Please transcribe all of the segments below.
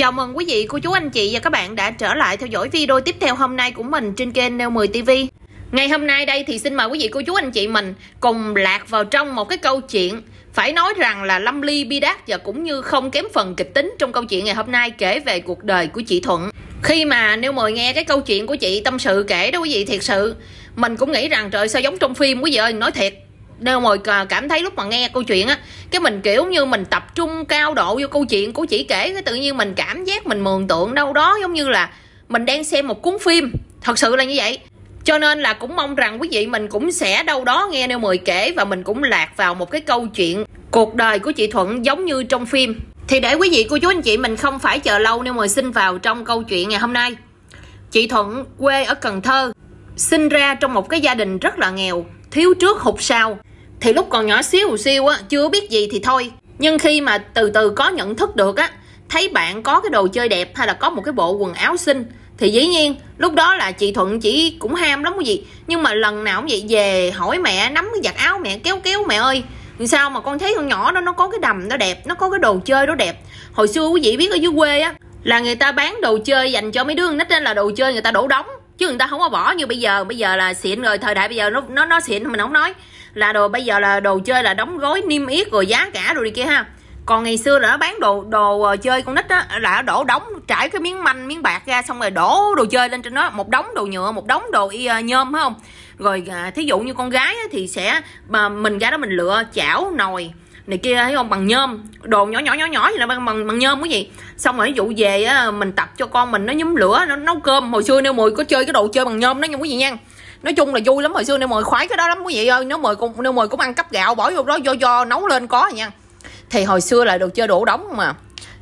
Chào mừng quý vị, cô chú, anh chị và các bạn đã trở lại theo dõi video tiếp theo hôm nay của mình trên kênh News 10 TV. Ngày hôm nay đây thì xin mời quý vị, cô chú, anh chị mình cùng lạc vào trong một cái câu chuyện phải nói rằng là lâm ly bi đát và cũng như không kém phần kịch tính trong câu chuyện ngày hôm nay, kể về cuộc đời của chị Thuận. Khi mà News 10 nghe cái câu chuyện của chị tâm sự kể đó quý vị, thiệt sự mình cũng nghĩ rằng trời sao giống trong phim quý vị ơi. Nói thiệt, News 10 cảm thấy lúc mà nghe câu chuyện á, cái mình kiểu như mình tập trung cao độ vô câu chuyện của chị kể, cái tự nhiên mình cảm giác mình mường tượng đâu đó giống như là mình đang xem một cuốn phim, thật sự là như vậy. Cho nên là cũng mong rằng quý vị mình cũng sẽ đâu đó nghe News 10 kể và mình cũng lạc vào một cái câu chuyện cuộc đời của chị Thuận giống như trong phim. Thì để quý vị, cô chú, anh chị mình không phải chờ lâu, News 10 xin vào trong câu chuyện ngày hôm nay. Chị Thuận quê ở Cần Thơ, sinh ra trong một cái gia đình rất là nghèo, thiếu trước hụt sau. Thì lúc còn nhỏ xíu á, chưa biết gì thì thôi, nhưng khi mà từ từ có nhận thức được á, thấy bạn có cái đồ chơi đẹp hay là có một cái bộ quần áo xinh, thì dĩ nhiên lúc đó là chị Thuận chỉ cũng ham lắm cái gì, nhưng mà lần nào cũng vậy, về hỏi mẹ nắm cái vạt áo mẹ kéo mẹ ơi sao mà con thấy con nhỏ đó nó có cái đầm nó đẹp, nó có cái đồ chơi đó đẹp. Hồi xưa quý vị biết ở dưới quê á là người ta bán đồ chơi dành cho mấy đứa con nít, nên là đồ chơi người ta đổ đống chứ người ta không có bỏ như bây giờ. Bây giờ là xịn rồi, thời đại bây giờ nó xịn, mình không nói là đồ, bây giờ là đồ chơi là đóng gói niêm yết rồi giá cả rồi đi kia ha. Còn ngày xưa là nó bán đồ chơi con nít á, là đổ đóng, trải cái miếng manh miếng bạc ra, xong rồi đổ đồ chơi lên trên đó, một đống đồ nhựa, một đống đồ nhôm, phải không? Rồi thí dụ như con gái á, thì sẽ mình ra đó mình lựa chảo nồi này kia, thấy không, bằng nhôm, đồ nhỏ vậy là bằng nhôm cái gì. Xong rồi ví dụ về á, mình tập cho con mình nó nhóm lửa, nó nấu cơm. Hồi xưa News 10 có chơi cái đồ chơi bằng nhôm đó nha quý vị nha. Nói chung là vui lắm, hồi xưa News 10 khoái cái đó lắm quý vị ơi. News 10 cũng ăn cắp gạo bỏ vô đó do nấu lên có rồi nha. Thì hồi xưa là đồ chơi đổ đống mà.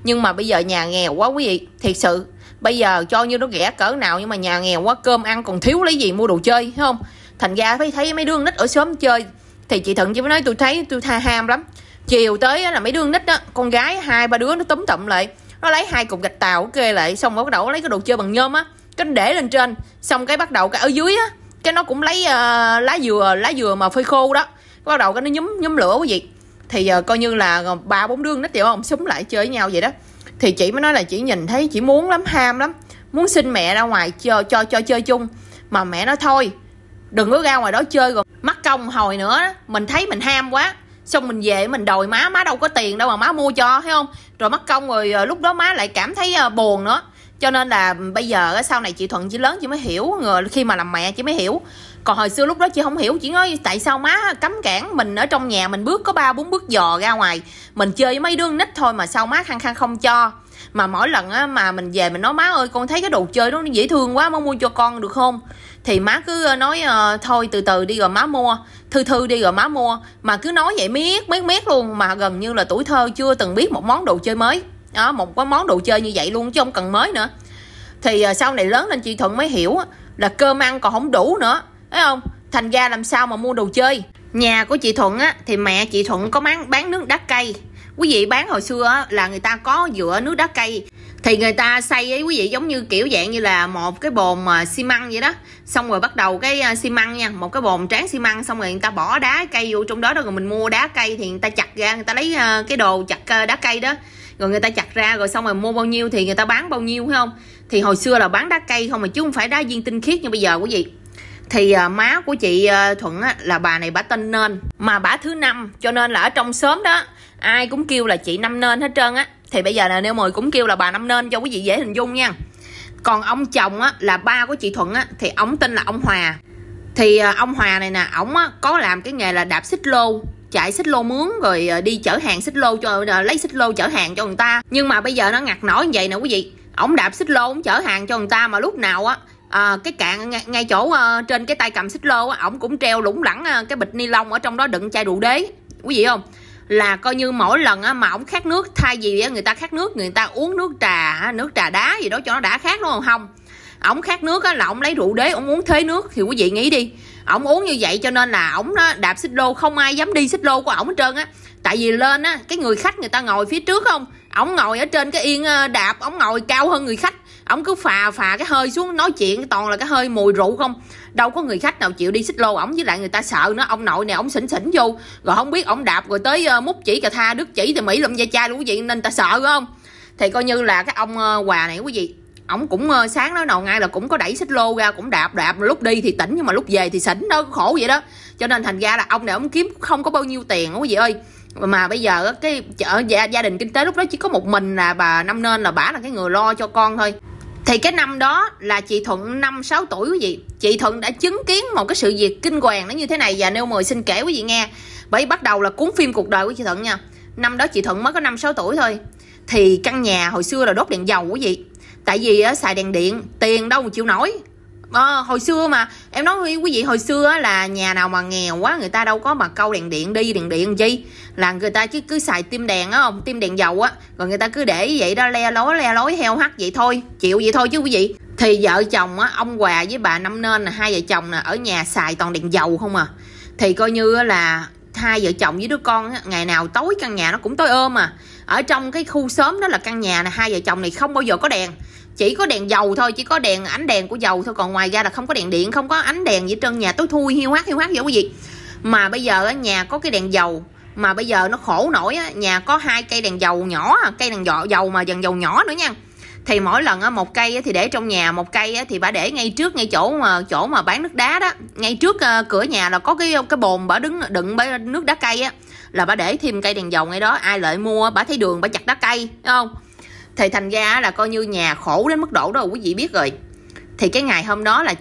Nhưng mà bây giờ nhà nghèo quá quý vị, thiệt sự bây giờ cho như nó rẻ cỡ nào nhưng mà nhà nghèo quá, cơm ăn còn thiếu lấy gì mua đồ chơi, thấy không? Thành ra phải thấy mấy đứa con nít ở xóm chơi, thì chị Thuận chỉ mới nói tôi thấy tôi tha ham lắm. Chiều tới là mấy đứa con nít á, con gái 2-3 đứa nó túm tụm lại, nó lấy 2 cục gạch tàu kê lại, xong rồi bắt đầu lấy cái đồ chơi bằng nhôm á, cái để lên trên, xong cái bắt đầu cái ở dưới á, cái nó cũng lấy lá dừa mà phơi khô đó, bắt đầu cái nó nhúm lửa quý vị. Thì coi như là 3-4 đứa nó tiểu không xúm lại chơi với nhau vậy đó. Thì chị mới nói là chị nhìn thấy chị muốn lắm, ham lắm, muốn xin mẹ ra ngoài cho chơi chung, mà mẹ nói thôi đừng có ra ngoài đó chơi rồi mắc công hồi nữa đó. Mình thấy mình ham quá, xong mình về mình đòi má đâu có tiền đâu mà má mua cho, thấy không? Rồi mắc công, rồi lúc đó má lại cảm thấy buồn nữa. Cho nên là bây giờ sau này chị Thuận chỉ lớn chị mới hiểu, khi mà làm mẹ chị mới hiểu. Còn hồi xưa lúc đó chị không hiểu, chị nói tại sao má cấm cản mình ở trong nhà, mình bước có 3-4 bước dò ra ngoài mình chơi với mấy đứa nít thôi mà sao má khăng khăng không cho. Mà mỗi lần á, mà mình về mình nói má ơi con thấy cái đồ chơi đó nó dễ thương quá, má mua cho con được không? Thì má cứ nói thôi từ từ đi rồi má mua, thư đi rồi má mua. Mà cứ nói vậy miết luôn, mà gần như là tuổi thơ chưa từng biết một món đồ chơi mới đó, một cái món đồ chơi như vậy luôn chứ không cần mới nữa. Thì sau này lớn lên chị Thuận mới hiểu là cơm ăn còn không đủ nữa, thấy không? Thành ra làm sao mà mua đồ chơi. Nhà của chị Thuận á, thì mẹ chị Thuận có bán nước đá cây quý vị. Bán hồi xưa á, là người ta có dựa nước đá cây thì người ta xây ấy quý vị, giống như kiểu dạng như là một cái bồn xi măng vậy đó, xong rồi bắt đầu cái xi măng nha, một cái bồn tráng xi măng, xong rồi người ta bỏ đá cây vô trong đó, rồi mình mua đá cây thì người ta chặt ra, người ta lấy cái đồ chặt đá cây đó, rồi người ta chặt ra rồi xong rồi mua bao nhiêu thì người ta bán bao nhiêu, phải không? Thì hồi xưa là bán đá cây không mà, chứ không phải đá viên tinh khiết như bây giờ quý vị. Thì má của chị Thuận á, là bà này bả tên Nên, mà bả thứ Năm, cho nên là ở trong xóm đó ai cũng kêu là chị Năm Nên hết trơn á. Thì bây giờ là News 10 cũng kêu là bà Năm Nên cho quý vị dễ hình dung nha. Còn ông chồng á, là ba của chị Thuận á, thì ổng tên là ông Hòa. Thì ông Hòa này nè, ổng có làm cái nghề là đạp xích lô, chạy xích lô mướn rồi đi chở hàng xích lô, cho lấy xích lô chở hàng cho người ta. Nhưng mà bây giờ nó ngặt nổi như vậy nè quý vị, ổng đạp xích lô ổng chở hàng cho người ta, mà lúc nào á cái cạn ngay chỗ trên cái tay cầm xích lô á, ổng cũng treo lủng lẳng cái bịch ni lông ở trong đó đựng chai rượu đế quý vị, không? Là coi như mỗi lần á, mà ổng khát nước, thay vì á, người ta khát nước người ta uống nước trà đá gì đó cho nó đã khát, đúng không? Không, ổng khát nước á, là ổng lấy rượu đế ổng uống thế nước. Thì quý vị nghĩ đi, ổng uống như vậy cho nên là ổng đạp xích lô không ai dám đi xích lô của ổng hết trơn á. Tại vì lên á, cái người khách người ta ngồi phía trước, không, ổng ngồi ở trên cái yên đạp, ổng ngồi cao hơn người khách, ổng cứ phà cái hơi xuống, nói chuyện toàn là cái hơi mùi rượu không, đâu có người khách nào chịu đi xích lô ổng. Với lại người ta sợ nó, ông nội này ổng xỉn vô rồi không biết ổng đạp rồi tới múc chỉ cà tha đứt chỉ thì Mỹ lụm da chai luôn quý vị, nên ta sợ, phải không? Thì coi như là cái ông Hòa này quý vị, ổng cũng sáng nói nào ngay là cũng có đẩy xích lô ra, cũng đạp lúc đi thì tỉnh nhưng mà lúc về thì xỉn đó, khổ vậy đó. Cho nên thành ra là ông này ổng kiếm không có bao nhiêu tiền quý vị ơi. Mà bây giờ cái gia đình kinh tế lúc đó chỉ có một mình là bà Năm, nên là bả là cái người lo cho con thôi. Thì cái năm đó là chị Thuận 5-6 tuổi quý vị. Chị Thuận đã chứng kiến một cái sự việc kinh hoàng nó như thế này và News 10 xin kể quý vị nghe. Bởi bắt đầu là cuốn phim cuộc đời của chị Thuận nha. Năm đó chị Thuận mới có 5-6 tuổi thôi. Thì căn nhà hồi xưa là đốt đèn dầu quý vị. Tại vì xài đèn điện, tiền đâu mà chịu nổi. Hồi xưa mà em nói với quý vị, hồi xưa là nhà nào mà nghèo quá người ta đâu có mà câu đèn điện đi, đèn điện chi là người ta cứ xài tim đèn á, không tim đèn dầu á, rồi người ta cứ để vậy đó, le lói heo hắt vậy thôi, chịu vậy thôi chứ quý vị. Thì vợ chồng á, ông Hòa với bà Năm Nên là hai vợ chồng là ở nhà xài toàn đèn dầu không à. Thì coi như là hai vợ chồng với đứa con á, ngày nào tối căn nhà nó cũng tối ôm à. Ở trong cái khu xóm đó là căn nhà này, hai vợ chồng này không bao giờ có đèn, chỉ có đèn dầu thôi, chỉ có đèn ánh đèn của dầu thôi, còn ngoài ra là không có đèn điện, không có ánh đèn gì hết trơn, nhà tối thui hiu hắt vậy quý vị. Mà bây giờ ở nhà có cái đèn dầu, mà bây giờ nó khổ nổi á, nhà có hai cây đèn dầu nhỏ, cây đèn dầu mà dần dầu nhỏ nữa nha. Thì mỗi lần á, một cây thì để trong nhà, một cây thì bà để ngay trước, ngay chỗ mà bán nước đá đó, ngay trước cửa nhà là có cái bồn bà đứng đựng nước đá cây á, là bà để thêm cây đèn dầu ngay đó, ai lại mua bà thấy đường bà chặt đá cây, đúng không? Thì thành ra là coi như nhà khổ đến mức độ đó quý vị biết rồi. Thì cái ngày hôm đó là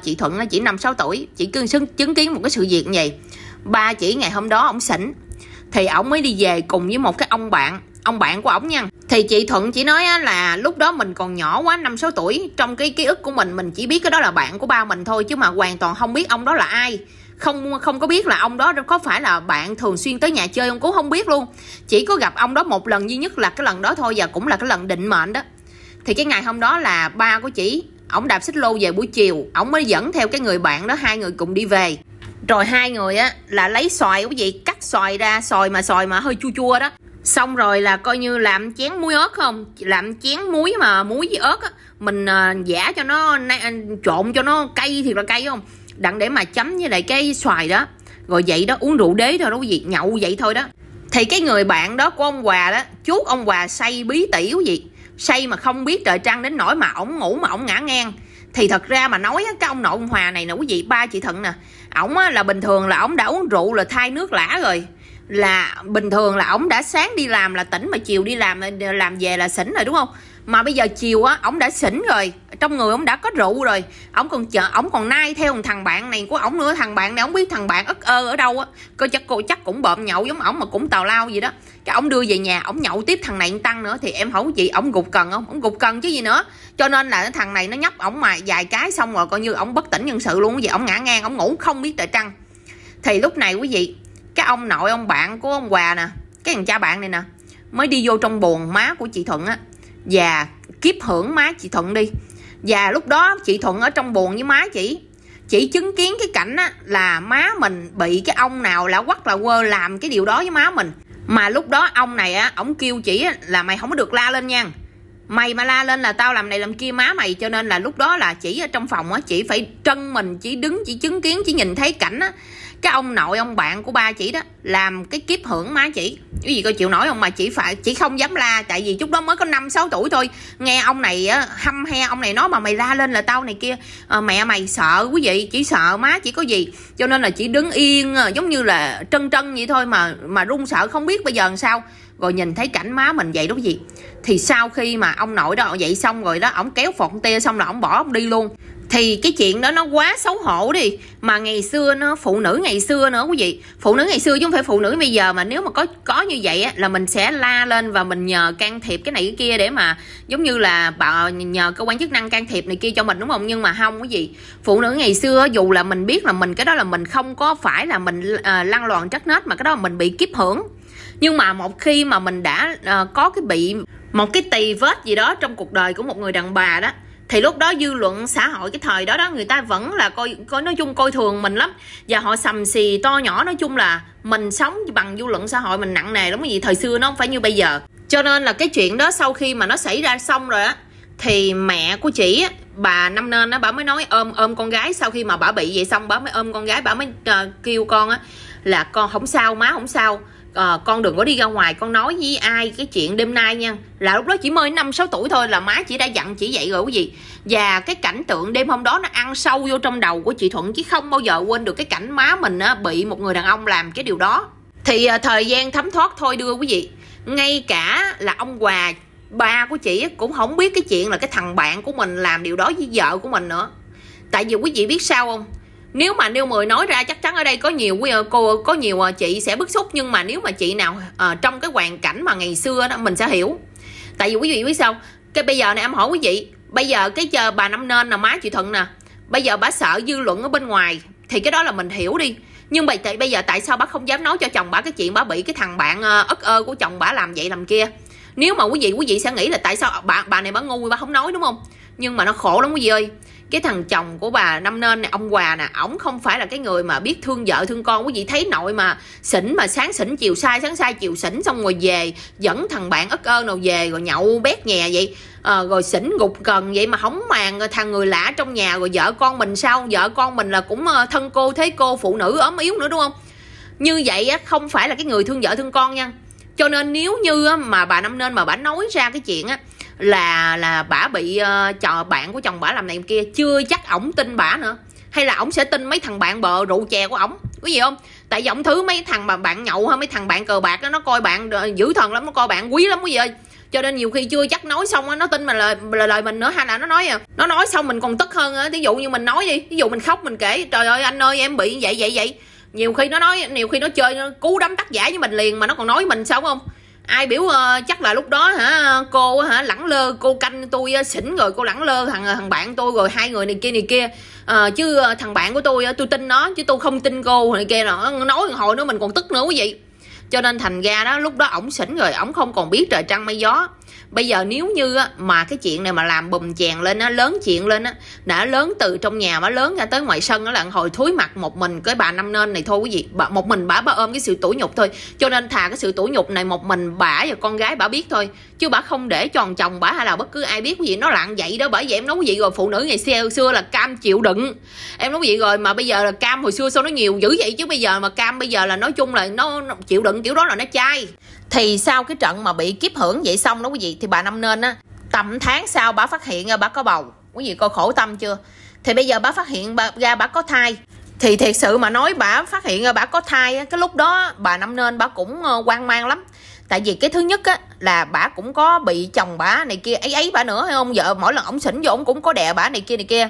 chị Thuận nó chỉ 5-6 tuổi, chị cứ chứng kiến một cái sự việc như vậy. Ba chị ngày hôm đó ổng xỉn, thì ổng mới đi về cùng với một cái ông bạn của ổng nha. Thì chị Thuận chỉ nói là lúc đó mình còn nhỏ quá, 5-6 tuổi, trong cái ký ức của mình chỉ biết cái đó là bạn của ba mình thôi, chứ mà hoàn toàn không biết ông đó là ai. Không có biết là ông đó có phải là bạn thường xuyên tới nhà chơi không, cũng không biết luôn. Chỉ có gặp ông đó một lần duy nhất là cái lần đó thôi, và cũng là cái lần định mệnh đó. Thì cái ngày hôm đó là ba của chị, ổng đạp xích lô về buổi chiều, ổng mới dẫn theo cái người bạn đó, hai người cùng đi về. Rồi hai người á là lấy xoài quý vị, cắt xoài ra, xoài mà hơi chua chua đó. Xong rồi là coi như làm chén muối ớt không, làm chén muối mà muối với ớt á, mình giả cho nó trộn cho nó cay thiệt là cay không, đặng để mà chấm với lại cái xoài đó, rồi vậy đó, uống rượu đế thôi đó quý vị, nhậu vậy thôi đó. Thì cái người bạn đó của ông Hòa đó, chuốt ông Hòa say bí tỉ quý vị, say mà không biết trời trăng đến nỗi mà ổng ngủ mà ổng ngã ngang. Thì thật ra mà nói cái ông nội ông Hòa này nè quý vị, ba chị Thuận nè, ổng là bình thường là ổng đã uống rượu là thay nước lã rồi, là bình thường là ổng đã sáng đi làm là tỉnh, mà chiều đi làm về là xỉn rồi đúng không? Mà bây giờ chiều á, ổng đã xỉn rồi, trong người ổng đã có rượu rồi, ổng còn nai theo một thằng bạn này của ổng nữa. Thằng bạn này ổng biết thằng bạn ất ơ ở đâu á, coi chắc cũng bợm nhậu giống ổng mà cũng tào lao gì đó. Cái ổng đưa về nhà, ổng nhậu tiếp thằng này tăng nữa. Thì em hỏi chị, ổng gục cần không? Ổng gục cần chứ gì nữa. Cho nên là thằng này nó nhấp ổng mà vài cái xong rồi coi như ổng bất tỉnh nhân sự luôn quý vị, ổng ngã ngang, ổng ngủ không biết trời trăng. Thì lúc này quý vị, cái ông nội ông bạn của ông Hòa nè, cái thằng cha bạn này nè, mới đi vô trong buồng má của chị Thuận á, và kiếp hưởng má chị Thuận đi. Và lúc đó chị Thuận ở trong buồng với má chị chứng kiến cái cảnh á, là má mình bị cái ông nào lạ quắc là quơ làm cái điều đó với má mình. Mà lúc đó ông này á, ổng kêu chị á, là mày không có được la lên nha, mày mà la lên là tao làm này làm kia má mày. Cho nên là lúc đó là chị ở trong phòng á, chị phải trân mình, chỉ đứng, chỉ chứng kiến, chỉ nhìn thấy cảnh á, cái ông nội ông bạn của ba chị đó làm cái kiếp hưởng má chị. Cái gì coi chịu nổi không, mà chỉ không dám la, tại vì lúc đó mới có 5-6 tuổi thôi. Nghe ông này á, hăm he, ông này nói mà mày la lên là tao này kia, mẹ mày sợ quý vị, chỉ sợ má chỉ có gì. Cho nên là chỉ đứng yên giống như là trân vậy thôi, mà run sợ không biết bây giờ làm sao. Rồi nhìn thấy cảnh má mình vậy đó quý vị. Thì sau khi mà ông nội đó vậy xong rồi đó, ổng kéo phọt tia xong là ổng bỏ ổng đi luôn. Thì cái chuyện đó nó quá xấu hổ đi. Mà ngày xưa nó, phụ nữ ngày xưa nữa quý vị, phụ nữ ngày xưa chứ không phải phụ nữ bây giờ. Mà nếu mà có như vậy á, là mình sẽ la lên và mình nhờ can thiệp cái này cái kia, để mà giống như là nhờ cơ quan chức năng can thiệp này kia cho mình đúng không? Nhưng mà không quý vị, phụ nữ ngày xưa dù là mình biết là mình cái đó là mình không có phải là mình lăn loàn trắc nết, mà cái đó là mình bị kiếp hưởng. Nhưng mà một khi mà mình đã có cái bị một cái tì vết gì đó trong cuộc đời của một người đàn bà đó, thì lúc đó dư luận xã hội cái thời đó đó, người ta vẫn là coi nói chung coi thường mình lắm, và họ sầm xì to nhỏ. Nói chung là mình sống bằng dư luận xã hội, mình nặng nề lắm cái gì, thời xưa nó không phải như bây giờ. Cho nên là cái chuyện đó sau khi mà nó xảy ra xong rồi á, thì mẹ của chị bà Năm Nên á, bà mới nói ôm con gái. Sau khi mà bà bị vậy xong, bà mới ôm con gái, bà mới kêu con á là con không sao má, không sao. con đừng có đi ra ngoài, con nói với ai cái chuyện đêm nay nha. Là lúc đó chỉ mới 5-6 tuổi thôi là má chỉ đã dặn chỉ vậy rồi quý vị. Và cái cảnh tượng đêm hôm đó nó ăn sâu vô trong đầu của chị Thuận, chứ không bao giờ quên được cái cảnh má mình bị một người đàn ông làm cái điều đó. Thì thời gian thấm thoát thôi đưa quý vị. Ngay cả là ông Hòa, ba của chị cũng không biết cái chuyện là cái thằng bạn của mình làm điều đó với vợ của mình nữa. Tại vì quý vị biết sao không? Nếu mà News 10 nói ra chắc chắn ở đây có nhiều cô, có nhiều chị sẽ bức xúc. Nhưng mà nếu mà chị nào trong cái hoàn cảnh mà ngày xưa đó mình sẽ hiểu. Tại vì quý vị biết sao, cái bây giờ này em hỏi quý vị, bây giờ cái giờ bà Năm Nên là má chị Thuận nè, bây giờ bà sợ dư luận ở bên ngoài thì cái đó là mình hiểu đi. Nhưng mà bây giờ tại sao bà không dám nói cho chồng bà cái chuyện bà bị cái thằng bạn ất ơ của chồng bà làm vậy làm kia? Nếu mà quý vị sẽ nghĩ là tại sao bà này bà ngu bà không nói, đúng không? Nhưng mà nó khổ lắm quý vị ơi. Cái thằng chồng của bà Năm Nên này, ông Hòa nè, ổng không phải là cái người mà biết thương vợ thương con. Quý vị thấy nội mà xỉn mà sáng xỉn chiều sai, sáng sai chiều xỉn, xong rồi về dẫn thằng bạn ất ơ nào về rồi nhậu bét nhè vậy, rồi xỉn gục cần vậy mà không màng thằng người lạ trong nhà. Rồi vợ con mình sao? Vợ con mình là cũng thân cô thế cô, phụ nữ ốm yếu nữa, đúng không? Như vậy á, không phải là cái người thương vợ thương con nha. Cho nên nếu như á, mà bà Năm Nên mà bà nói ra cái chuyện á là bả bị bạn của chồng bả làm này làm kia, chưa chắc ổng tin bả nữa, hay là ổng sẽ tin mấy thằng bạn bợ rượu chè của ổng, có gì không? Tại vì ổng thứ mấy thằng mà bạn nhậu hay mấy thằng bạn cờ bạc đó, nó coi bạn dữ thần lắm, nó coi bạn quý lắm quý vị ơi. Cho nên nhiều khi chưa chắc nói xong đó, nó tin mà lời mình nữa, hay là nó nói xong mình còn tức hơn đó. Ví dụ như mình nói đi, ví dụ mình khóc mình kể trời ơi anh ơi em bị vậy, nhiều khi nó chơi nó cú đấm tác giả với mình liền mà nó còn nói với mình sao, không? Ai biểu chắc là lúc đó hả cô hả lẳng lơ, cô canh tôi xỉn rồi cô lẳng lơ thằng bạn tôi rồi hai người này kia chứ thằng bạn của tôi tin nó chứ tôi không tin cô này kia. Nó nói hồi nữa mình còn tức nữa quý vị. Cho nên thành ra đó lúc đó ổng xỉn rồi, ổng không còn biết trời trăng mây gió. Bây giờ nếu như mà cái chuyện này mà làm bùm chèn lên, lớn chuyện lên, đã lớn từ trong nhà mà lớn ra tới ngoài sân đó, là hồi thúi mặt một mình cái bà Năm Nên này thôi quý vị. Một mình bả ôm cái sự tủi nhục thôi. Cho nên thà cái sự tủi nhục này một mình bả và con gái bả biết thôi, chứ bả không để tròn chồng bả hay là bất cứ ai biết quý vị. Nó lạng vậy đó. Bởi vậy em nói quý vị rồi, phụ nữ ngày xưa là cam chịu đựng. Em nói quý vị rồi, mà bây giờ là cam hồi xưa sao nó nhiều dữ vậy, chứ bây giờ mà cam bây giờ là nói chung là nó chịu đựng kiểu đó là nó chai. Thì sau cái trận mà bị kiếp hưởng vậy xong đó quý vị, thì bà Năm Nên á, tầm tháng sau bà phát hiện ra bà có bầu. Quý vị coi khổ tâm chưa? Thì bây giờ bà phát hiện ra bà có thai. Thì thiệt sự mà nói bà phát hiện ra bà có thai á, cái lúc đó bà Năm Nên bà cũng hoang mang lắm. Tại vì cái thứ nhất á, là bà cũng có bị chồng bà này kia ấy bà nữa hay không? Vợ mỗi lần ổng xỉn vô ổng cũng có đè bà này kia.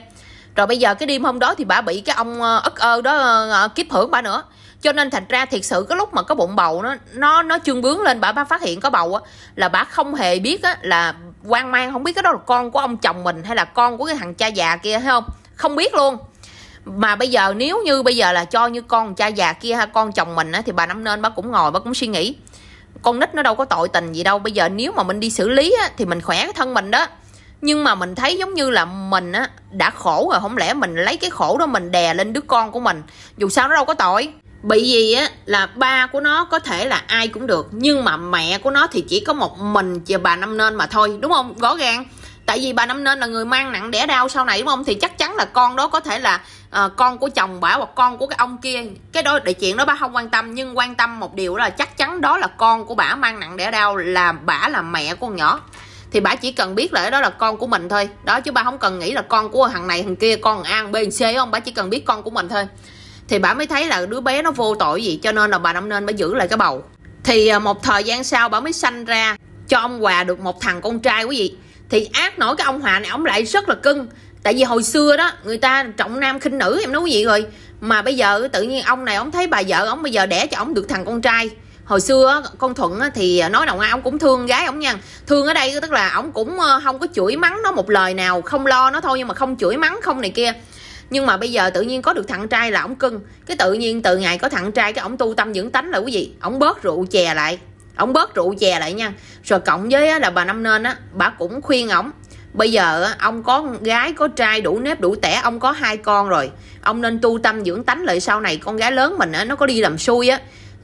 Rồi bây giờ cái đêm hôm đó thì bà bị cái ông ất ơ đó kiếp hưởng bà nữa. Cho nên thành ra thiệt sự cái lúc mà có bụng bầu nó chương bướng lên, bà phát hiện có bầu á, là bà không hề biết á, là hoang mang không biết cái đó là con của ông chồng mình hay là con của cái thằng cha già kia hay không, không biết luôn. Mà bây giờ nếu như bây giờ là cho như con cha già kia hay con chồng mình á, thì bà Năm Nên bà cũng ngồi bà cũng suy nghĩ, con nít nó đâu có tội tình gì đâu, bây giờ nếu mà mình đi xử lý á, thì mình khỏe cái thân mình đó. Nhưng mà mình thấy giống như là mình á, đã khổ rồi, không lẽ mình lấy cái khổ đó mình đè lên đứa con của mình, dù sao nó đâu có tội. Bởi vì á, là ba của nó có thể là ai cũng được, nhưng mà mẹ của nó thì chỉ có một mình và bà Năm Nên mà thôi, đúng không? Rõ ràng. Tại vì bà Năm Nên là người mang nặng đẻ đau sau này, đúng không? Thì chắc chắn là con đó có thể là con của chồng bà hoặc con của cái ông kia. Cái đó để chuyện đó bà không quan tâm, nhưng quan tâm một điều là chắc chắn đó là con của bà mang nặng đẻ đau, là bà là mẹ của con nhỏ. Thì bà chỉ cần biết là đó là con của mình thôi. Đó, chứ bà không cần nghĩ là con của thằng này thằng kia, con A, B, C, không? Bà chỉ cần biết con của mình thôi. Thì bà mới thấy là đứa bé nó vô tội gì, cho nên là bà Năm Nên bà giữ lại cái bầu. Thì một thời gian sau bà mới sanh ra cho ông Hòa được một thằng con trai quý vị. Thì ác nổi cái ông Hòa này, ông lại rất là cưng. Tại vì hồi xưa đó người ta trọng nam khinh nữ, em nói quý vị rồi. Mà bây giờ tự nhiên ông này ông thấy bà vợ ông bây giờ đẻ cho ông được thằng con trai. Hồi xưa con Thuận thì nói nào ai ông cũng thương gái ông nha. Thương ở đây tức là ông cũng không có chửi mắng nó một lời nào, không lo nó thôi nhưng mà không chửi mắng không này kia. Nhưng mà bây giờ tự nhiên có được thằng trai là ổng cưng. Cái tự nhiên từ ngày có thằng trai cái ổng tu tâm dưỡng tánh lại quý vị. Ổng bớt rượu chè lại. Ổng bớt rượu chè lại nha. Rồi cộng với là bà Năm Nên á, bà cũng khuyên ổng. Bây giờ ông có gái có trai đủ nếp đủ tẻ, ông có hai con rồi. Ông nên tu tâm dưỡng tánh lại, sau này con gái lớn mình á, nó có đi làm xui á,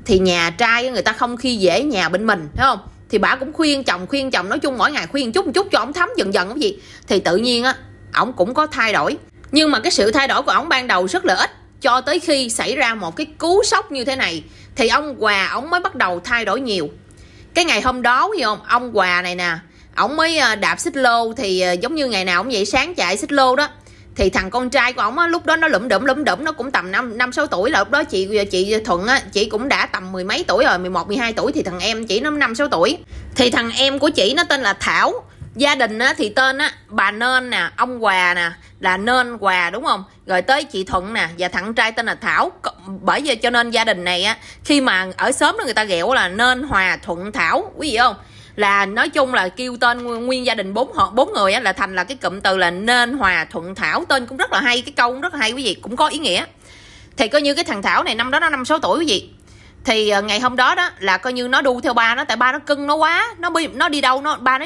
thì nhà trai người ta không khi dễ nhà bên mình, thấy không? Thì bà cũng khuyên chồng nói chung mỗi ngày khuyên một chút cho ổng thấm dần dần cái gì. Thì tự nhiên á, ổng cũng có thay đổi. Nhưng mà cái sự thay đổi của ổng ban đầu rất là ít. cho tới khi xảy ra một cái cú sốc như thế này thì ông Hòa ông mới bắt đầu thay đổi nhiều. Cái ngày hôm đó hiểu không, ông Hòa này nè, ông mới đạp xích lô thì giống như ngày nào ông dậy sáng chạy xích lô đó, thì thằng con trai của ông á, lúc đó nó lụm đụm, nó cũng tầm 5-6 tuổi. Là lúc đó chị Thuận á, chị cũng đã tầm mười mấy tuổi rồi, 11-12 tuổi, thì thằng em chị nó 5-6 tuổi. Thì thằng em của chị nó tên là Thảo, gia đình á, thì tên á, bà Nên nè, ông Hòa nè, là Nên Hòa đúng không, rồi tới chị Thuận nè, và thằng trai tên là Thảo. Bởi vì cho nên gia đình này á, khi mà ở xóm đó người ta ghẹo là Nên, Hòa, Thuận, Thảo, quý vị không, là nói chung là kêu tên nguyên gia đình bốn người á, là thành là cái cụm từ là Nên, Hòa, Thuận, Thảo. Tên cũng rất là hay, cái câu cũng rất là hay quý vị, cũng có ý nghĩa. Thì coi như cái thằng Thảo này năm đó nó 5-6 tuổi quý vị. Thì ngày hôm đó đó là coi như nó đu theo ba nó, tại ba nó cưng nó quá, nó đi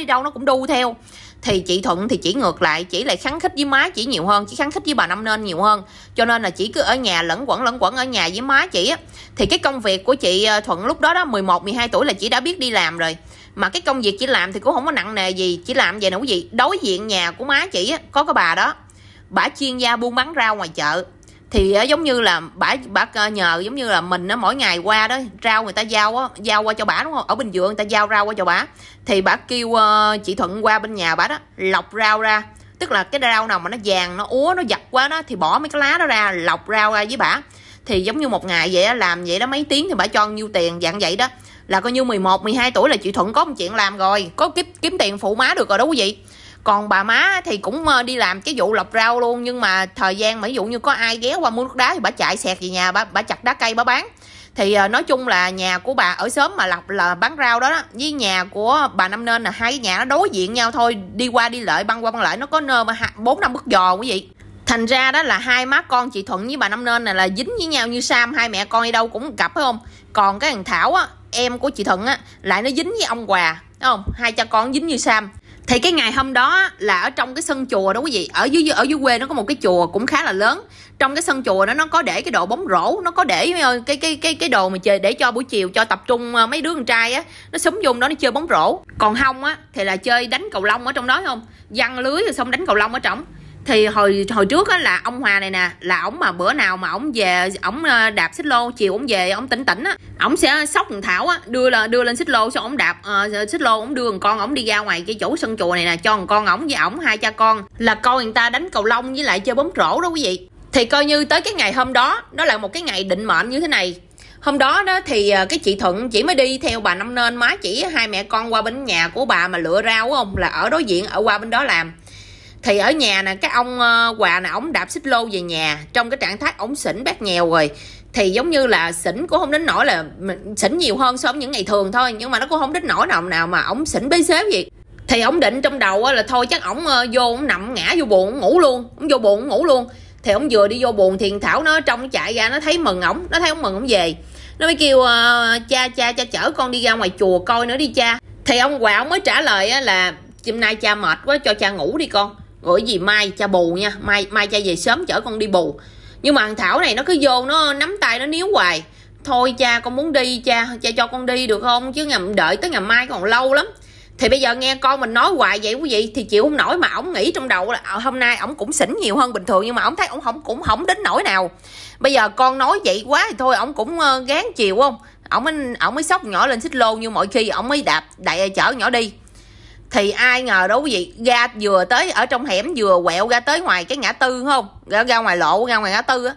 đâu nó cũng đu theo. Thì chị Thuận thì chỉ ngược lại, chỉ lại kháng khích với má chỉ nhiều hơn, chỉ kháng khích với bà Năm Nên nhiều hơn, cho nên là chỉ cứ ở nhà lẫn quẩn ở nhà với má chị á. Thì cái công việc của chị Thuận lúc đó đó 11-12 tuổi là chị đã biết đi làm rồi, mà cái công việc chị làm thì cũng không có nặng nề gì. Chị làm vậy nè quý vị, đối diện nhà của má chị á, có cái bà đó, bả chuyên gia buôn bán rau ngoài chợ. Thì giống như là bả nhờ giống như là mình á, mỗi ngày qua đó rau người ta giao qua cho bả đúng không, ở Bình Dương người ta giao rau qua cho bả. Thì bả kêu chị Thuận qua bên nhà bả đó lọc rau ra, tức là cái rau nào mà nó vàng nó úa nó giặt quá đó thì bỏ mấy cái lá đó ra, lọc rau ra với bả. Thì giống như một ngày vậy á, làm vậy đó mấy tiếng thì bả cho nhiêu tiền dạng vậy đó. Là coi như 11-12 tuổi là chị Thuận có một chuyện làm rồi, có kiếm tiền phụ má được rồi đó quý vị. Còn bà má thì cũng đi làm cái vụ lọc rau luôn, nhưng mà thời gian mà ví dụ như có ai ghé qua mua nước đá thì bà chạy xẹt về nhà, bà chặt đá cây bà bán. Thì nói chung là nhà của bà ở xóm mà lọc là bán rau đó, với nhà của bà Năm Nên là hai nhà nó đối diện nhau thôi, đi qua đi lại băng qua băng lại, nó có nơi mà 4-5 bước giò quý vị. Thành ra đó là hai má con chị Thuận với bà Năm Nên này là dính với nhau như sam, hai mẹ con đi đâu cũng gặp phải không. Còn cái thằng Thảo á, em của chị Thuận á, lại nó dính với ông Hòa không, hai cha con dính như sam. Thì cái ngày hôm đó là ở trong cái sân chùa đó quý vị, ở dưới quê nó có một cái chùa cũng khá là lớn. Trong cái sân chùa đó nó có để cái đồ bóng rổ, nó có để cái đồ mà chơi để cho buổi chiều cho tập trung mấy đứa con trai á, nó xúm vùng đó nó chơi bóng rổ. Còn không á thì là chơi đánh cầu lông ở trong đó không, giăng lưới rồi xong đánh cầu lông ở trong. Thì hồi trước á là ông Hòa này nè, là ổng mà bữa nào mà ổng về ổng đạp xích lô, chiều ổng về ổng tỉnh á, ổng sẽ sóc thằng Thảo á, đưa lên xích lô, xong ổng đạp xích lô, ổng đưa thằng con ổng đi ra ngoài cái chỗ sân chùa này nè, cho thằng con ổng với ổng hai cha con là coi người ta đánh cầu lông với lại chơi bóng rổ đó quý vị. Thì coi như tới cái ngày hôm đó, đó là một cái ngày định mệnh như thế này. Hôm đó đó thì cái chị Thuận chỉ mới đi theo bà Năm Nên má chỉ, hai mẹ con qua bên nhà của bà mà lựa rau không, là ở đối diện ở qua bên đó làm. Thì ở nhà nè, cái ông Hòa nè, ổng đạp xích lô về nhà trong cái trạng thái ổng xỉn bát nhèo rồi. Thì giống như là xỉn cũng không đến nỗi là xỉn nhiều hơn so với những ngày thường thôi, nhưng mà nó cũng không đến nỗi nào mà ổng xỉn bế xế gì. Thì ổng định trong đầu là thôi chắc ổng vô ổng nằm ngã vô buồn ổng ngủ luôn, ổng vô buồn ổng ngủ luôn. Thì ổng vừa đi vô buồn thì Thảo nó trong nó chạy ra, nó thấy mừng ổng, nó thấy ổng mừng ổng về, nó mới kêu cha chở con đi ra ngoài chùa coi nữa đi cha. Thì ông Hòa ổng mới trả lời là hôm nay cha mệt quá cho cha ngủ đi con, rồi gì mai cha bù nha, mai cha về sớm chở con đi bù. Nhưng mà thằng Thảo này nó cứ vô nó nắm tay nó níu hoài, thôi cha con muốn đi cha cho con đi được không, chứ đợi tới ngày mai còn lâu lắm. Thì bây giờ nghe con mình nói hoài vậy quý vị thì chịu không nổi, mà ổng nghĩ trong đầu là hôm nay ổng cũng xỉn nhiều hơn bình thường, nhưng mà ổng thấy ổng cũng không đến nỗi nào. Bây giờ con nói vậy quá thì thôi ổng cũng gán chiều không, ổng mới xốc nhỏ lên xích lô như mọi khi, ổng mới đạp đại chở nhỏ đi. Thì ai ngờ đó quý vị, ra vừa tới ở trong hẻm, vừa quẹo ra tới ngoài cái ngã tư không, ra ngoài lộ, ra ngoài ngã tư á,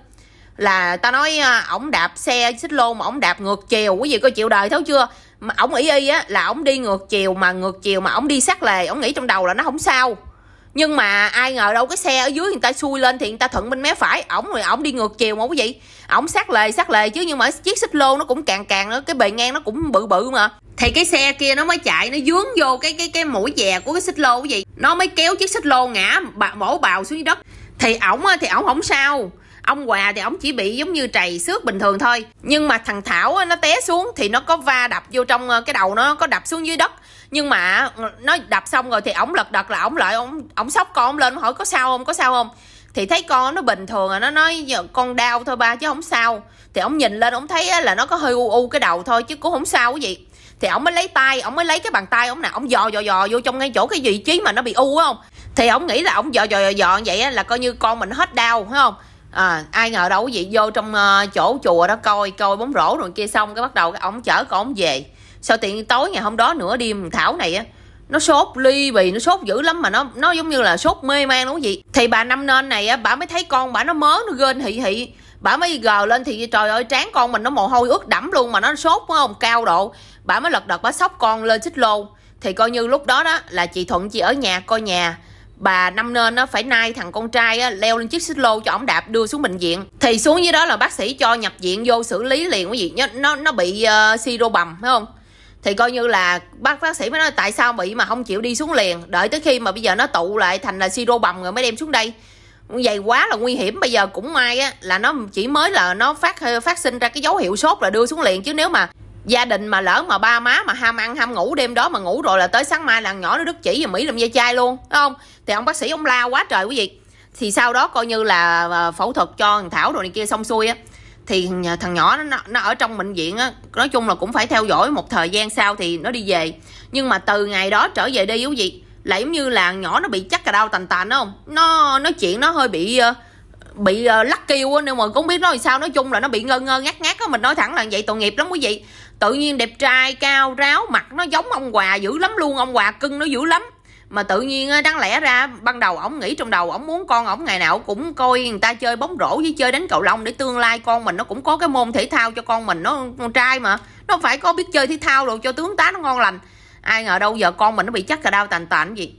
là ta nói ổng đạp xe xích lô mà ổng đạp ngược chiều quý vị, coi chịu đời thấu chưa. Mà ổng ý y á là ổng đi ngược chiều mà ổng đi sát lề, ổng nghĩ trong đầu là nó không sao. Nhưng mà ai ngờ đâu cái xe ở dưới người ta xui lên thì người ta thuận bên mé phải, ổng đi ngược chiều mà quý vị, ổng sát lề chứ, nhưng mà chiếc xích lô nó cũng càng nữa, cái bề ngang nó cũng bự mà. Thì cái xe kia nó mới chạy, nó vướng vô cái mũi dè của cái xích lô quý vị, nó mới kéo chiếc xích lô ngã bổ bào xuống đất. Thì ổng không sao, ông Hòa thì ổng chỉ bị giống như trầy xước bình thường thôi. Nhưng mà thằng Thảo nó té xuống thì nó có va đập vô trong cái đầu, nó có đập xuống dưới đất. Nhưng mà nó đập xong rồi thì ổng lật đật là ổng lại ổng sốc con ổng lên, hỏi có sao không. Thì thấy con nó bình thường rồi, nó nói con đau thôi ba chứ không sao. Thì ổng nhìn lên ổng thấy là nó có hơi u cái đầu thôi chứ cũng không sao quý vị. Thì ổng mới lấy tay, ổng mới lấy cái bàn tay ổng nè, ổng dò vô trong ngay chỗ cái vị trí mà nó bị u á không. Thì ổng nghĩ là ổng dò vậy á là coi như con mình hết đau phải không. Ai ngờ đâu quý vị vô trong chỗ chùa đó coi coi bóng rổ rồi kia, xong cái bắt đầu cái ổng chở con ổng về. Sau tiện tối ngày hôm đó nửa đêm Thảo này á, nó sốt ly bì, nó sốt dữ lắm mà nó giống như là sốt mê man đúng gì. Thì bà Năm Nên này á, bả mới thấy con bả nó mớ, nó gên hị hị, bả mới gờ lên thì trời ơi trán con mình nó mồ hôi ướt đẫm luôn mà nó sốt phải không, cao độ. Bả mới lật đật bả xốc con lên xích lô. Thì coi như lúc đó đó là chị Thuận chị ở nhà coi nhà, bà Năm Nên nó phải nai thằng con trai á, leo lên chiếc xích lô cho ổng đạp đưa xuống bệnh viện. Thì xuống dưới đó là bác sĩ cho nhập viện vô xử lý liền quý vị. Nó bị siro bầm phải không. Thì coi như là bác sĩ mới nói tại sao bị mà không chịu đi xuống liền, đợi tới khi mà bây giờ nó tụ lại thành là siro bầm rồi mới đem xuống đây. Vậy quá là nguy hiểm. Bây giờ cũng may á là nó chỉ mới là nó phát sinh ra cái dấu hiệu sốt là đưa xuống liền, chứ nếu mà gia đình mà lỡ mà ba má mà ham ăn ham ngủ đêm đó mà ngủ rồi là tới sáng mai là nhỏ nó đứt chỉ và Mỹ làm dây chai luôn đúng không. Thì ông bác sĩ ông la quá trời quý vị. Thì sau đó coi như là phẫu thuật cho thằng Thảo rồi này kia xong xuôi á, thì thằng nhỏ nó ở trong bệnh viện á, nói chung là cũng phải theo dõi một thời gian sau thì nó đi về. Nhưng mà từ ngày đó trở về đi quý vị là giống như là nhỏ nó bị chắc cà đau tành tành đúng không, nó nói chuyện nó hơi bị lắc kêu á, nhưng mà cũng không biết nói sao. Nói chung là nó bị ngơ ngác á, mình nói thẳng là vậy, tội nghiệp lắm quý vị. Tự nhiên đẹp trai cao ráo, mặt nó giống ông Hòa dữ lắm luôn, ông Hòa cưng nó dữ lắm. Mà tự nhiên đáng lẽ ra ban đầu ổng nghĩ trong đầu ổng muốn con ổng ngày nào cũng coi người ta chơi bóng rổ với chơi đánh cầu lông, để tương lai con mình nó cũng có cái môn thể thao cho con mình, nó con trai mà nó phải có biết chơi thể thao rồi cho tướng tá nó ngon lành. Ai ngờ đâu giờ con mình nó bị chắc cà đau tành tành gì.